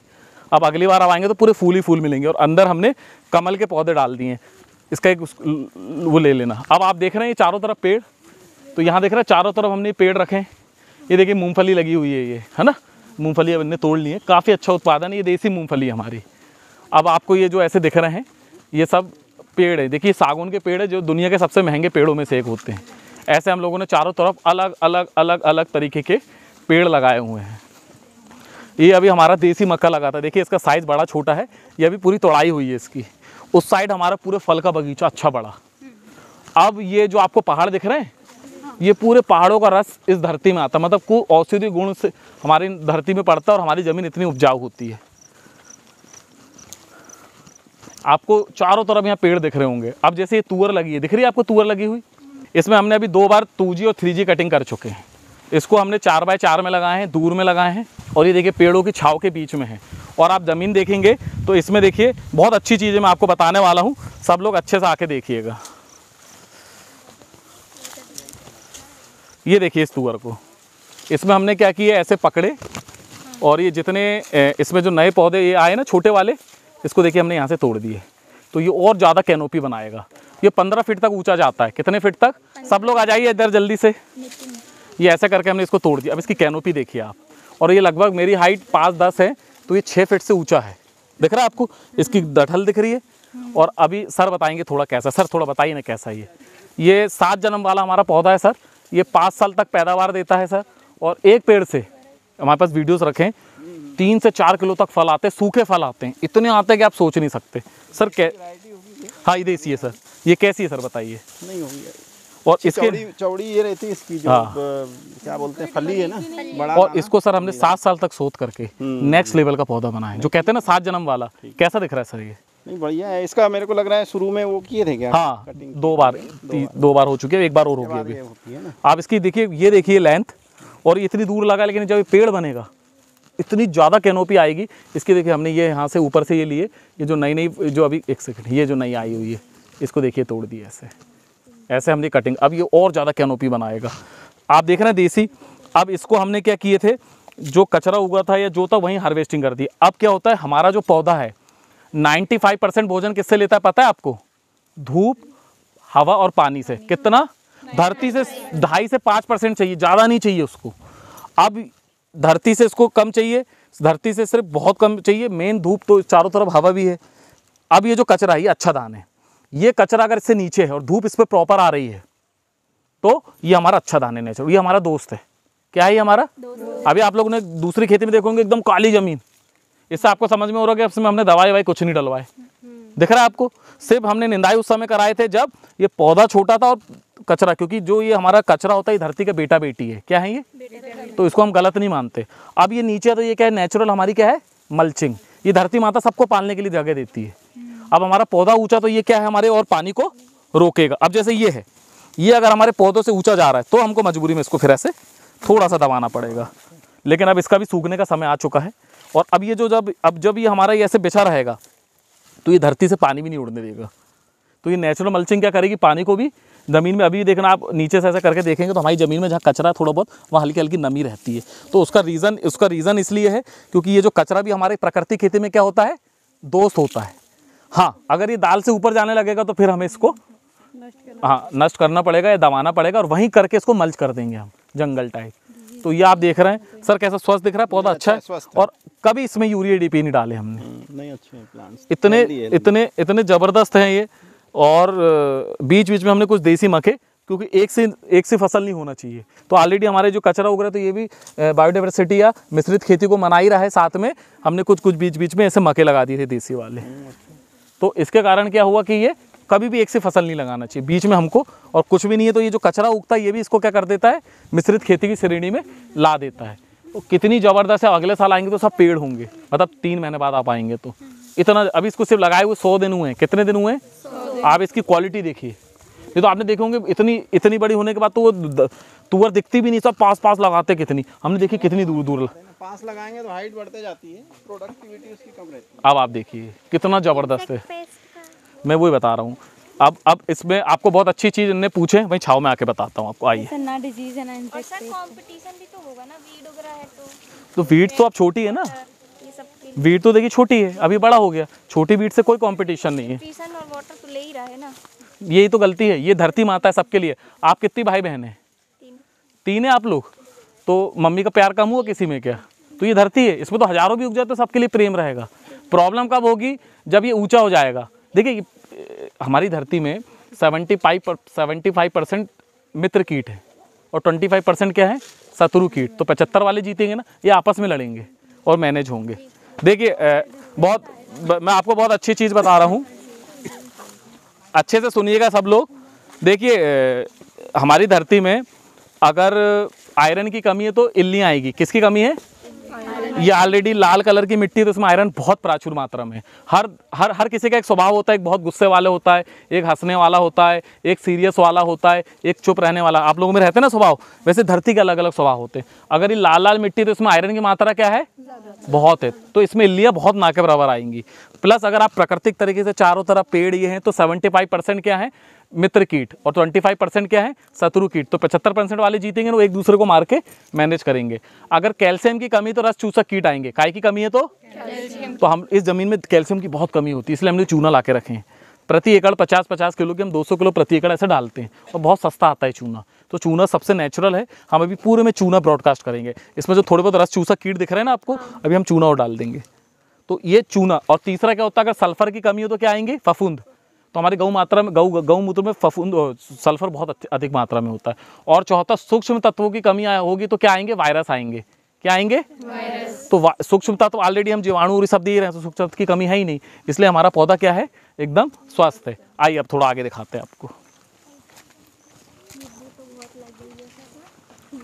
अब अगली बार आएंगे तो पूरे फूल ही फूल मिलेंगे। और अंदर हमने कमल के पौधे डाल दिए हैं, इसका एक वो ले लेना। अब आप देख रहे हैं चारों तरफ पेड़, तो यहाँ देख रहे हैं चारों तरफ हमने पेड़ रखे हैं। ये देखिए मूँगफली लगी हुई है, ये है ना मूँगफली अब हमने तोड़ ली है। काफ़ी अच्छा उत्पादन है, ये देसी मूँगफली हमारी। अब आपको ये जो ऐसे दिख रहे हैं ये सब पेड़ है। देखिए सागौन के पेड़ है, जो दुनिया के सबसे महंगे पेड़ों में से एक होते हैं। ऐसे हम लोगों ने चारों तरफ अलग अलग अलग अलग तरीके के पेड़ लगाए हुए हैं। ये अभी हमारा देसी मक्का लगा था, देखिए इसका साइज़ बड़ा छोटा है। ये अभी पूरी तोड़ाई हुई है इसकी। उस साइड हमारा पूरे फल का बगीचा अच्छा बड़ा। अब ये जो आपको पहाड़ दिख रहे हैं, ये पूरे पहाड़ों का रस इस धरती में आता, मतलब को औषधीय गुण से हमारी धरती में पड़ता है और हमारी ज़मीन इतनी उपजाऊ होती है। आपको चारों तरफ यहाँ पेड़ दिख रहे होंगे। अब जैसे ये तुअर लगी है, दिख रही है आपको तुअर लगी हुई? इसमें हमने अभी दो बार टू जी और थ्री जी कटिंग कर चुके हैं। इसको हमने चार बाय चार में लगाए हैं, दूर में लगाए हैं। और ये देखिए पेड़ों की छाव के बीच में है। और आप ज़मीन देखेंगे तो इसमें देखिए बहुत अच्छी चीज़ें मैं आपको बताने वाला हूँ। सब लोग अच्छे से आके देखिएगा। ये देखिए इस तुअर को, इसमें हमने क्या किया, ऐसे पकड़े। और ये जितने इसमें जो नए पौधे ये आए ना छोटे वाले, इसको देखिए हमने यहाँ से तोड़ दिए, तो ये और ज़्यादा कैनोपी बनाएगा। ये पंद्रह फीट तक ऊंचा जाता है। कितने फीट तक? सब लोग आ जाइए इधर जल्दी से। ये ऐसा करके हमने इसको तोड़ दिया। अब इसकी कैनोपी देखिए आप। और ये लगभग मेरी हाइट पाँच दस है, तो ये छः फीट से ऊंचा है। दिख रहा है आपको? इसकी डठल दिख रही है। और अभी सर बताएंगे थोड़ा कैसा। सर थोड़ा बताइए ना कैसा ये। ये सात जन्म वाला हमारा पौधा है सर। ये पाँच साल तक पैदावार देता है सर। और एक पेड़ से हमारे पास वीडियोज़ रखें, तीन से चार किलो तक फल आते हैं, सूखे फल आते हैं। इतने आते हैं कि आप सोच नहीं सकते सर। कै हाँ ये देसी है सर। ये कैसी है सर बताइए? नहीं होगी। और इसके चौड़ी, चौड़ी ये रहती है इसकी जो हाँ। क्या बोलते हैं, फली है ना बड़ा। और इसको सर हमने सात साल तक शोध करके नेक्स्ट लेवल का पौधा बनाया, जो कहते हैं ना सात जन्म वाला। कैसा दिख रहा है सर ये? नहीं बढ़िया है। इसका मेरे को लग रहा है शुरू में वो किए थे क्या? हाँ दो बार दो बार हो चुकी है, एक बार और होगी अभी। आप इसकी देखिए, ये देखिए लेंथ। और इतनी दूर लगा, लेकिन जब ये पेड़ बनेगा इतनी ज़्यादा कैनोपी आएगी इसकी। देखिए हमने ये यहाँ से ऊपर से ये लिए, ये जो नई नई जो अभी एक सेकंड ये जो नई आई हुई है इसको देखिए तोड़ दी, ऐसे ऐसे हमने कटिंग। अब ये और ज़्यादा कैनोपी बनाएगा। आप देख रहे हैं देसी। अब इसको हमने क्या किए थे, जो कचरा उगा था या जो था वहीं हार्वेस्टिंग कर दी। अब क्या होता है, हमारा जो पौधा है नाइन्टी फाइव परसेंट भोजन किससे लेता है पता है आपको? धूप, हवा और पानी से। कितना? धरती से ढाई से पाँच परसेंट चाहिए, ज़्यादा नहीं चाहिए उसको। अब धरती से इसको कम चाहिए, धरती से सिर्फ बहुत कम चाहिए, मेन धूप, तो चारों तरफ हवा भी है। अब ये जो कचरा है ये अच्छा दान है। ये कचरा अगर इससे नीचे है और धूप इस पर प्रॉपर आ रही है, तो ये हमारा अच्छा दान है नेचर। ये हमारा दोस्त है। क्या है ये हमारा? अभी आप लोगों ने दूसरी खेती में देखोगे एकदम काली जमीन। इससे आपको समझ में हो रहा है कि इसमें हमने दवाई ववाई कुछ नहीं डलवाए। दिख रहा है आपको। सिर्फ हमने निंदाई उस समय कराए थे जब ये पौधा छोटा था और कचरा, क्योंकि जो ये हमारा कचरा होता है धरती का बेटा बेटी है, क्या है ये, तो इसको हम गलत नहीं मानते। अब ये नीचे तो ये क्या है, नेचुरल हमारी क्या है, मल्चिंग। ये धरती माता सबको पालने के लिए जगह देती है। अब हमारा पौधा ऊंचा तो ये क्या है हमारे, और पानी को रोकेगा। अब जैसे ये है, ये अगर हमारे पौधों से ऊंचा जा रहा है तो हमको मजबूरी में इसको फिर ऐसे थोड़ा सा दबाना पड़ेगा। लेकिन अब इसका भी सूखने का समय आ चुका है और अब ये जो जब अब जब ये हमारा ये ऐसे बिछा रहेगा तो ये धरती से पानी भी नहीं उड़ने देगा। तो ये नेचुरल मल्चिंग क्या करेगी, पानी को भी ज़मीन में, अभी देखना आप नीचे से ऐसा करके देखेंगे तो हमारी ज़मीन में जहाँ कचरा है थोड़ा बहुत वहाँ हल्की हल्की नमी रहती है। तो उसका रीज़न उसका रीज़न इसलिए है क्योंकि ये जो कचरा भी हमारे प्राकृतिक खेती में क्या होता है, दोस्त होता है। हाँ, अगर ये दाल से ऊपर जाने लगेगा तो फिर हमें इसको हाँ नष्ट करना पड़ेगा या दबाना पड़ेगा, और वहीं करके इसको मल्च कर देंगे हम, जंगल टाइप। तो ये आप देख रहे हैं सर कैसा स्वस्थ दिख रहा है पौधा, अच्छा है। और कभी इसमें यूरिया डी पी नहीं डाले हमने, नहीं अच्छे हैं प्लांट्स, इतने इतने इतने ज़बरदस्त हैं ये। और बीच बीच में हमने कुछ देसी मक्के, क्योंकि एक से एक से फसल नहीं होना चाहिए। तो ऑलरेडी हमारे जो कचरा उग रहा है तो ये भी बायोडाइवर्सिटी या मिश्रित खेती को मना ही रहा है, साथ में हमने कुछ कुछ बीच बीच में ऐसे मक्के लगा दिए थे देसी वाले। तो इसके कारण क्या हुआ कि ये कभी भी एक से फसल नहीं लगाना चाहिए, बीच में हमको, और कुछ भी नहीं है तो ये जो कचरा उगता है ये भी इसको क्या कर देता है, मिश्रित खेती की श्रेणी में ला देता है। तो कितनी ज़बरदस्त है, अगले साल आएंगे तो सब पेड़ होंगे, मतलब तीन महीने बाद आप आएंगे तो इतना। अभी इसको सिर्फ लगाए हुए सौ दिन हुए हैं, कितने दिन हुए हैं, आप इसकी क्वालिटी देखिए। ये तो आपने देखे होंगे इतनी इतनी बड़ी होने के बाद तो वो तुअर दिखती भी नहीं, सब पास पास लगाते, कितनी हमने देखी, कितनी दूर दूर पास लगाएंगे तो हाइट बढ़ते जाती है, प्रोडक्टिविटी उसकी कम रहती है। अब आप देखिए कितना ज़बरदस्त है, मैं वही बता रहा हूँ। अब अब इसमें आपको बहुत अच्छी चीज़ इनने पूछे, वहीं छाव में आके बताता हूँ आपको, आइए। ना डिजीज है ना इंफेक्शन, कंपटीशन भी तो होगा ना, वीड उग रहा है तो तो वीड तो अब छोटी है ना, वीड तो देखिए छोटी है, अभी बड़ा हो गया, छोटी वीड से कोई कंपटीशन नहीं है। कंपटीशन और वाटर तो ले ही रहा है ना, यही तो गलती है। ये धरती माता है सबके लिए। आप कितनी भाई बहन है, तीन है आप लोग, तो मम्मी का प्यार कम हुआ किसी में क्या? तो ये धरती है, इसमें तो हजारों भी उग जाते, सबके लिए प्रेम रहेगा। प्रॉब्लम कब होगी, जब ये ऊँचा हो जाएगा। देखिए हमारी धरती में seventy five seventy five percent मित्र कीट है और ट्वेंटी फाइव परसेंट क्या है, शत्रु कीट। तो पचहत्तर वाले जीतेंगे ना, ये आपस में लड़ेंगे और मैनेज होंगे। देखिए बहुत ब, मैं आपको बहुत अच्छी चीज़ बता रहा हूँ, अच्छे से सुनिएगा सब लोग। देखिए हमारी धरती में अगर आयरन की कमी है तो इल्लियाँ आएगी। किसकी कमी है? ये ऑलरेडी लाल कलर की मिट्टी है तो उसमें आयरन बहुत प्राचुर मात्रा में। हर हर हर किसी का एक स्वभाव होता है, एक बहुत गुस्से वाला होता है, एक हंसने वाला होता है, एक सीरियस वाला होता है, एक चुप रहने वाला। आप लोगों में रहते हैं ना स्वभाव, वैसे धरती के अलग अलग स्वभाव होते हैं। अगर ये लाल लाल मिट्टी है तो इसमें आयरन की मात्रा क्या है, बहुत है, तो इसमें इल्लियाँ बहुत ना के बराबर आएंगी। प्लस अगर आप प्राकृतिक तरीके से चारों तरफ पेड़ ये हैं तो सेवेंटी फाइव परसेंट क्या है, मित्र कीट, और पच्चीस परसेंट क्या है, शत्रु कीट। तो पचहत्तर परसेंट वाले जीतेंगे ना, वो एक दूसरे को मार के मैनेज करेंगे। अगर कैल्शियम की कमी तो रस चूसक कीट आएंगे। काय की कमी है तो तो हम इस ज़मीन में कैल्शियम की बहुत कमी होती है, इसलिए हमने चूना ला के रखे हैं। प्रति एकड़ पचास पचास किलो के हम दो सौ किलो प्रति एकड़ ऐसे डालते हैं और बहुत सस्ता आता है चूना। तो चूना सबसे नेचुरल है, हम अभी पूरे में चूना ब्रॉडकास्ट करेंगे। इसमें जो थोड़े बहुत रस चूसक कीट दिख रहे हैं ना आपको, अभी हम चूना और डाल देंगे। तो ये चूना, और तीसरा क्या होता है, अगर सल्फर की कमी हो तो क्या आएंगे, फफूंद। तो हमारे गौ मात्रा में, गौ गौमूत्र में फफूंद, सल्फर बहुत अधिक मात्रा में होता है। और चौथा, सूक्ष्म तत्वों की कमी होगी तो क्या आएंगे, वायरस आएंगे। क्या आएंगे, वायरस। तो सूक्ष्म तत्व ऑलरेडी हम जीवाणु सब दे रहे हैं, तो सूक्ष्म तत्व की कमी है ही नहीं, इसलिए हमारा पौधा क्या है, एकदम स्वस्थ है। आइए अब थोड़ा आगे दिखाते हैं आपको।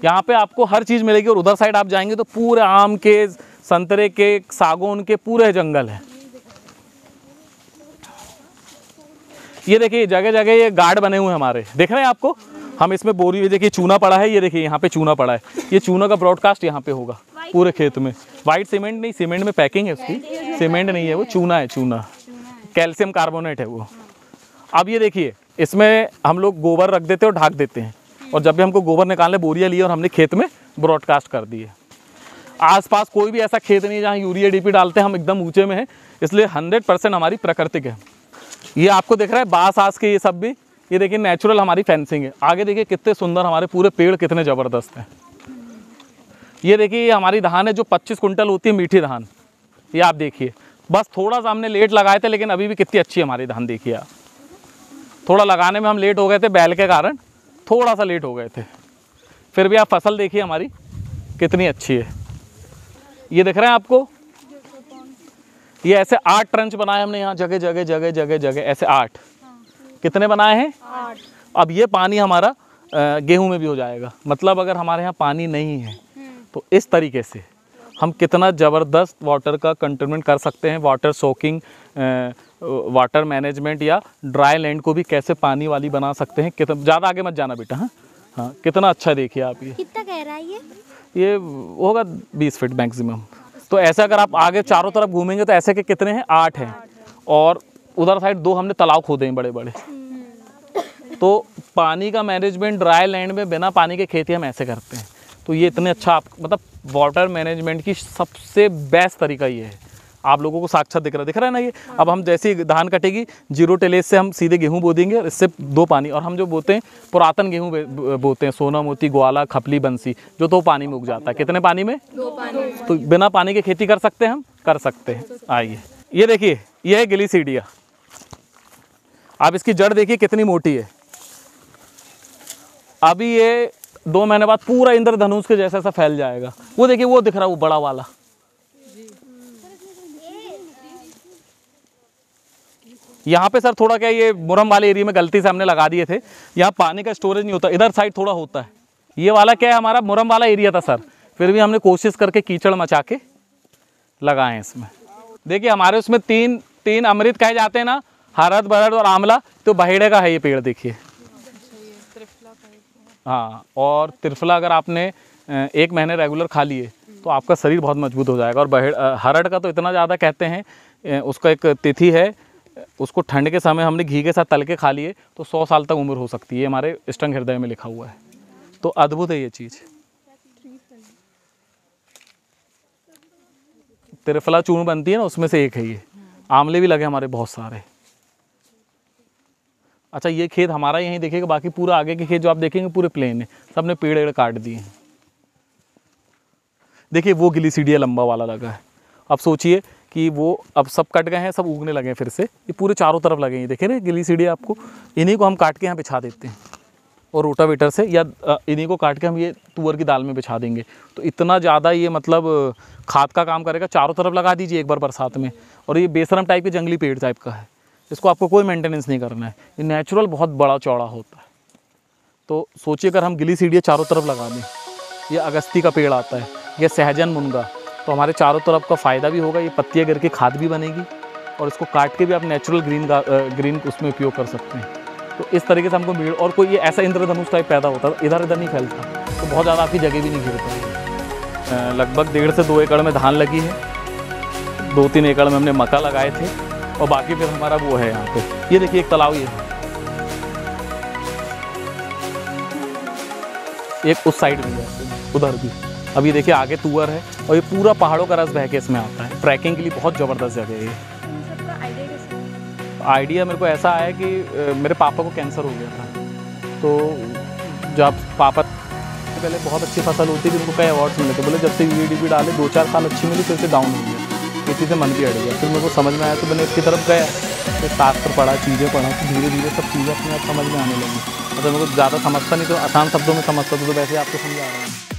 यहाँ पे आपको हर चीज़ मिलेगी, और उधर साइड आप जाएंगे तो पूरे आम के, संतरे के, सागौन के पूरे जंगल है। ये देखिए जगह जगह ये गार्ड बने हुए हैं हमारे, देख रहे हैं आपको। हम इसमें बोरी हुई, देखिए चूना पड़ा है, ये देखिए यहाँ पे चूना पड़ा है, ये चूना का ब्रॉडकास्ट यहाँ पे होगा पूरे खेत में। वाइट सीमेंट नहीं, सीमेंट में पैकिंग है उसकी, सीमेंट नहीं है वो, चूना है। चूना कैल्शियम कार्बोनेट है वो। अब ये देखिए इसमें हम लोग गोबर रख देते हैं और ढाँक देते हैं, और जब भी हमको गोबर निकालने बोरियाँ लिए और हमने खेत में ब्रॉडकास्ट कर दिए। आसपास कोई भी ऐसा खेत नहीं है जहाँ यूरिया डी पी डालते हैं, हम एकदम ऊँचे में है, इसलिए हंड्रेड परसेंट हमारी प्राकृतिक है। ये आपको देख रहा है बाँस आस के ये सब भी, ये देखिए नेचुरल हमारी फेंसिंग है। आगे देखिए कितने सुंदर हमारे पूरे पेड़ कितने ज़बरदस्त हैं। ये देखिए ये हमारी धान है जो पच्चीस कुंटल होती है, मीठी धान। ये आप देखिए, बस थोड़ा सा हमने लेट लगाए थे लेकिन अभी भी कितनी अच्छी हमारी धान देखिए आप। थोड़ा लगाने में हम लेट हो गए थे, बैल के कारण थोड़ा सा लेट हो गए थे, फिर भी आप फसल देखिए हमारी कितनी अच्छी है। ये दिख रहे हैं आपको, ये ऐसे आठ ट्रंच बनाए हमने यहाँ, जगह जगह जगह जगह जगह ऐसे आठ। कितने बनाए हैं? आठ। अब ये पानी हमारा गेहूं में भी हो जाएगा। मतलब अगर हमारे यहाँ पानी नहीं है तो इस तरीके से हम कितना ज़बरदस्त वाटर का कंटेनमेंट कर सकते हैं, वाटर सोकिंग, वाटर मैनेजमेंट या ड्राई लैंड को भी कैसे पानी वाली बना सकते हैं। कितना ज़्यादा आगे मत जाना बेटा। हाँ हाँ, कितना अच्छा देखिए आप, ये कितना गहरा है? ये ये होगा बीस फीट मैक्सिमम। तो ऐसे अगर आप आगे चारों तरफ घूमेंगे तो ऐसे के कितने हैं? आठ हैं। और उधर साइड दो हमने तालाब खोदे हैं बड़े बड़े। तो पानी का मैनेजमेंट ड्राई लैंड में बिना पानी के खेती हम ऐसे करते हैं। तो ये इतने अच्छा आप, मतलब वाटर मैनेजमेंट की सबसे बेस्ट तरीका ये है। आप लोगों को साक्षात दिख रहा दिख रहा है ना ये। अब हम जैसे ही धान कटेगी जीरो टेलेस से हम सीधे गेहूं बो देंगे, और इससे दो पानी। और हम जो बोते हैं पुरातन गेहूं बोते हैं, सोना मोती ग्वाला खपली बंसी, जो दो पानी में उग जाता है। कितने पानी में? दो पानी। तो बिना पानी के खेती कर सकते हैं हम, कर सकते हैं। आइए ये देखिए, ये है गिलीसीडिया। आप इसकी जड़ देखिए कितनी मोटी है। अभी ये दो महीने बाद पूरा इंद्रधनुष के जैसा ऐसा फैल जाएगा। वो देखिए वो दिख रहा है वो बड़ा वाला। यहाँ पे सर थोड़ा क्या, ये मुरम वाले एरिया में गलती से हमने लगा दिए थे। यहाँ पानी का स्टोरेज नहीं होता, इधर साइड थोड़ा होता है। ये वाला क्या है हमारा मुरम वाला एरिया था सर, फिर भी हमने कोशिश करके कीचड़ मचा के लगाए हैं इसमें। देखिए हमारे उसमें तीन तीन अमृत कहे जाते हैं ना, हरद बरद और आंवला। तो बहेड़े का है ये पेड़ देखिए, हाँ। और त्रिफला अगर आपने एक महीने रेगुलर खा लिए तो आपका शरीर बहुत मजबूत हो जाएगा। और बहेड़ हरड़ का तो इतना ज़्यादा कहते हैं, उसका एक तिथि है, उसको ठंड के समय हमने घी के साथ तल के खा लिए तो सौ साल तक उम्र हो सकती है। हमारे स्ट्रंग हृदय में लिखा हुआ है। तो अद्भुत है ये चीज़। त्रिफला चूर्ण बनती है ना, उसमें से एक है ये। आंवले भी लगे हमारे बहुत सारे। अच्छा ये खेत हमारा यहीं देखेगा, बाकी पूरा आगे के खेत जो आप देखेंगे पूरे प्लेन है, सबने पेड़ पेड़ काट दिए हैं। देखिए वो गिलीसीडिया लंबा वाला लगा है। अब सोचिए कि वो अब सब कट गए हैं, सब उगने लगे हैं फिर से। ये पूरे चारों तरफ लगे हैं, देखे ना गिलीसीडिया आपको। इन्हीं को हम काट के यहाँ बिछा देते हैं, और रोटावेटर से, या इन्हीं को काट के हम ये तुअर की दाल में बिछा देंगे। तो इतना ज़्यादा ये मतलब खाद का काम करेगा। चारों तरफ लगा दीजिए एक बार बरसात में। और ये बेशरम टाइप के जंगली पेड़ टाइप का है, इसको आपको कोई मेंटेनेंस नहीं करना है। ये नेचुरल बहुत बड़ा चौड़ा होता है। तो सोचिए अगर हम गिलीसीडिया चारों तरफ लगा दें, ये अगस्ती का पेड़ आता है, यह सहजन मुनगा, तो हमारे चारों तरफ का फ़ायदा भी होगा। ये पत्तियाँ गिर के खाद भी बनेगी, और इसको काट के भी आप नेचुरल ग्रीन ग्रीन उसमें उपयोग कर सकते हैं। तो इस तरीके से हमको भीड़, और कोई ये ऐसा इंद्रधनुष टाइप पैदा होता है, इधर उधर नहीं फैलता, तो बहुत ज़्यादा आपकी जगह भी नहीं घिरता। लगभग डेढ़ से दो एकड़ में धान लगी है, दो तीन एकड़ में हमने मक्का लगाए थे, और बाकी फिर हमारा वो है यहाँ पे। ये देखिए एक तालाब, ये एक उस साइड भी है, उधर भी। अब ये देखिए आगे तुअर है, और ये पूरा पहाड़ों का रस बह के इसमें आता है। ट्रैकिंग के लिए बहुत ज़बरदस्त जगह है ये। आइडिया मेरे को ऐसा आया कि मेरे पापा को कैंसर हो गया था, तो जब पापा से पहले बहुत अच्छी फसल होती थी, उनको कई अवार्ड्स मिले थे। बोले जब से वी डी पी डाले दो चार साल अच्छी मिली, फिर से डाउन हो गया, इसी से मन भी अड़ गया। फिर मेरे को समझ में आया तो मैंने इसकी तरफ गया, तो शास्त्र पढ़ा, चीज़ें पढ़ा, तो धीरे धीरे सब चीज़ें अपने आप समझ में आने लगी। मतलब मेरे को ज़्यादा समझता नहीं तो आसान शब्दों में समझता था, तो वैसे आपको समझा रहा हूँ।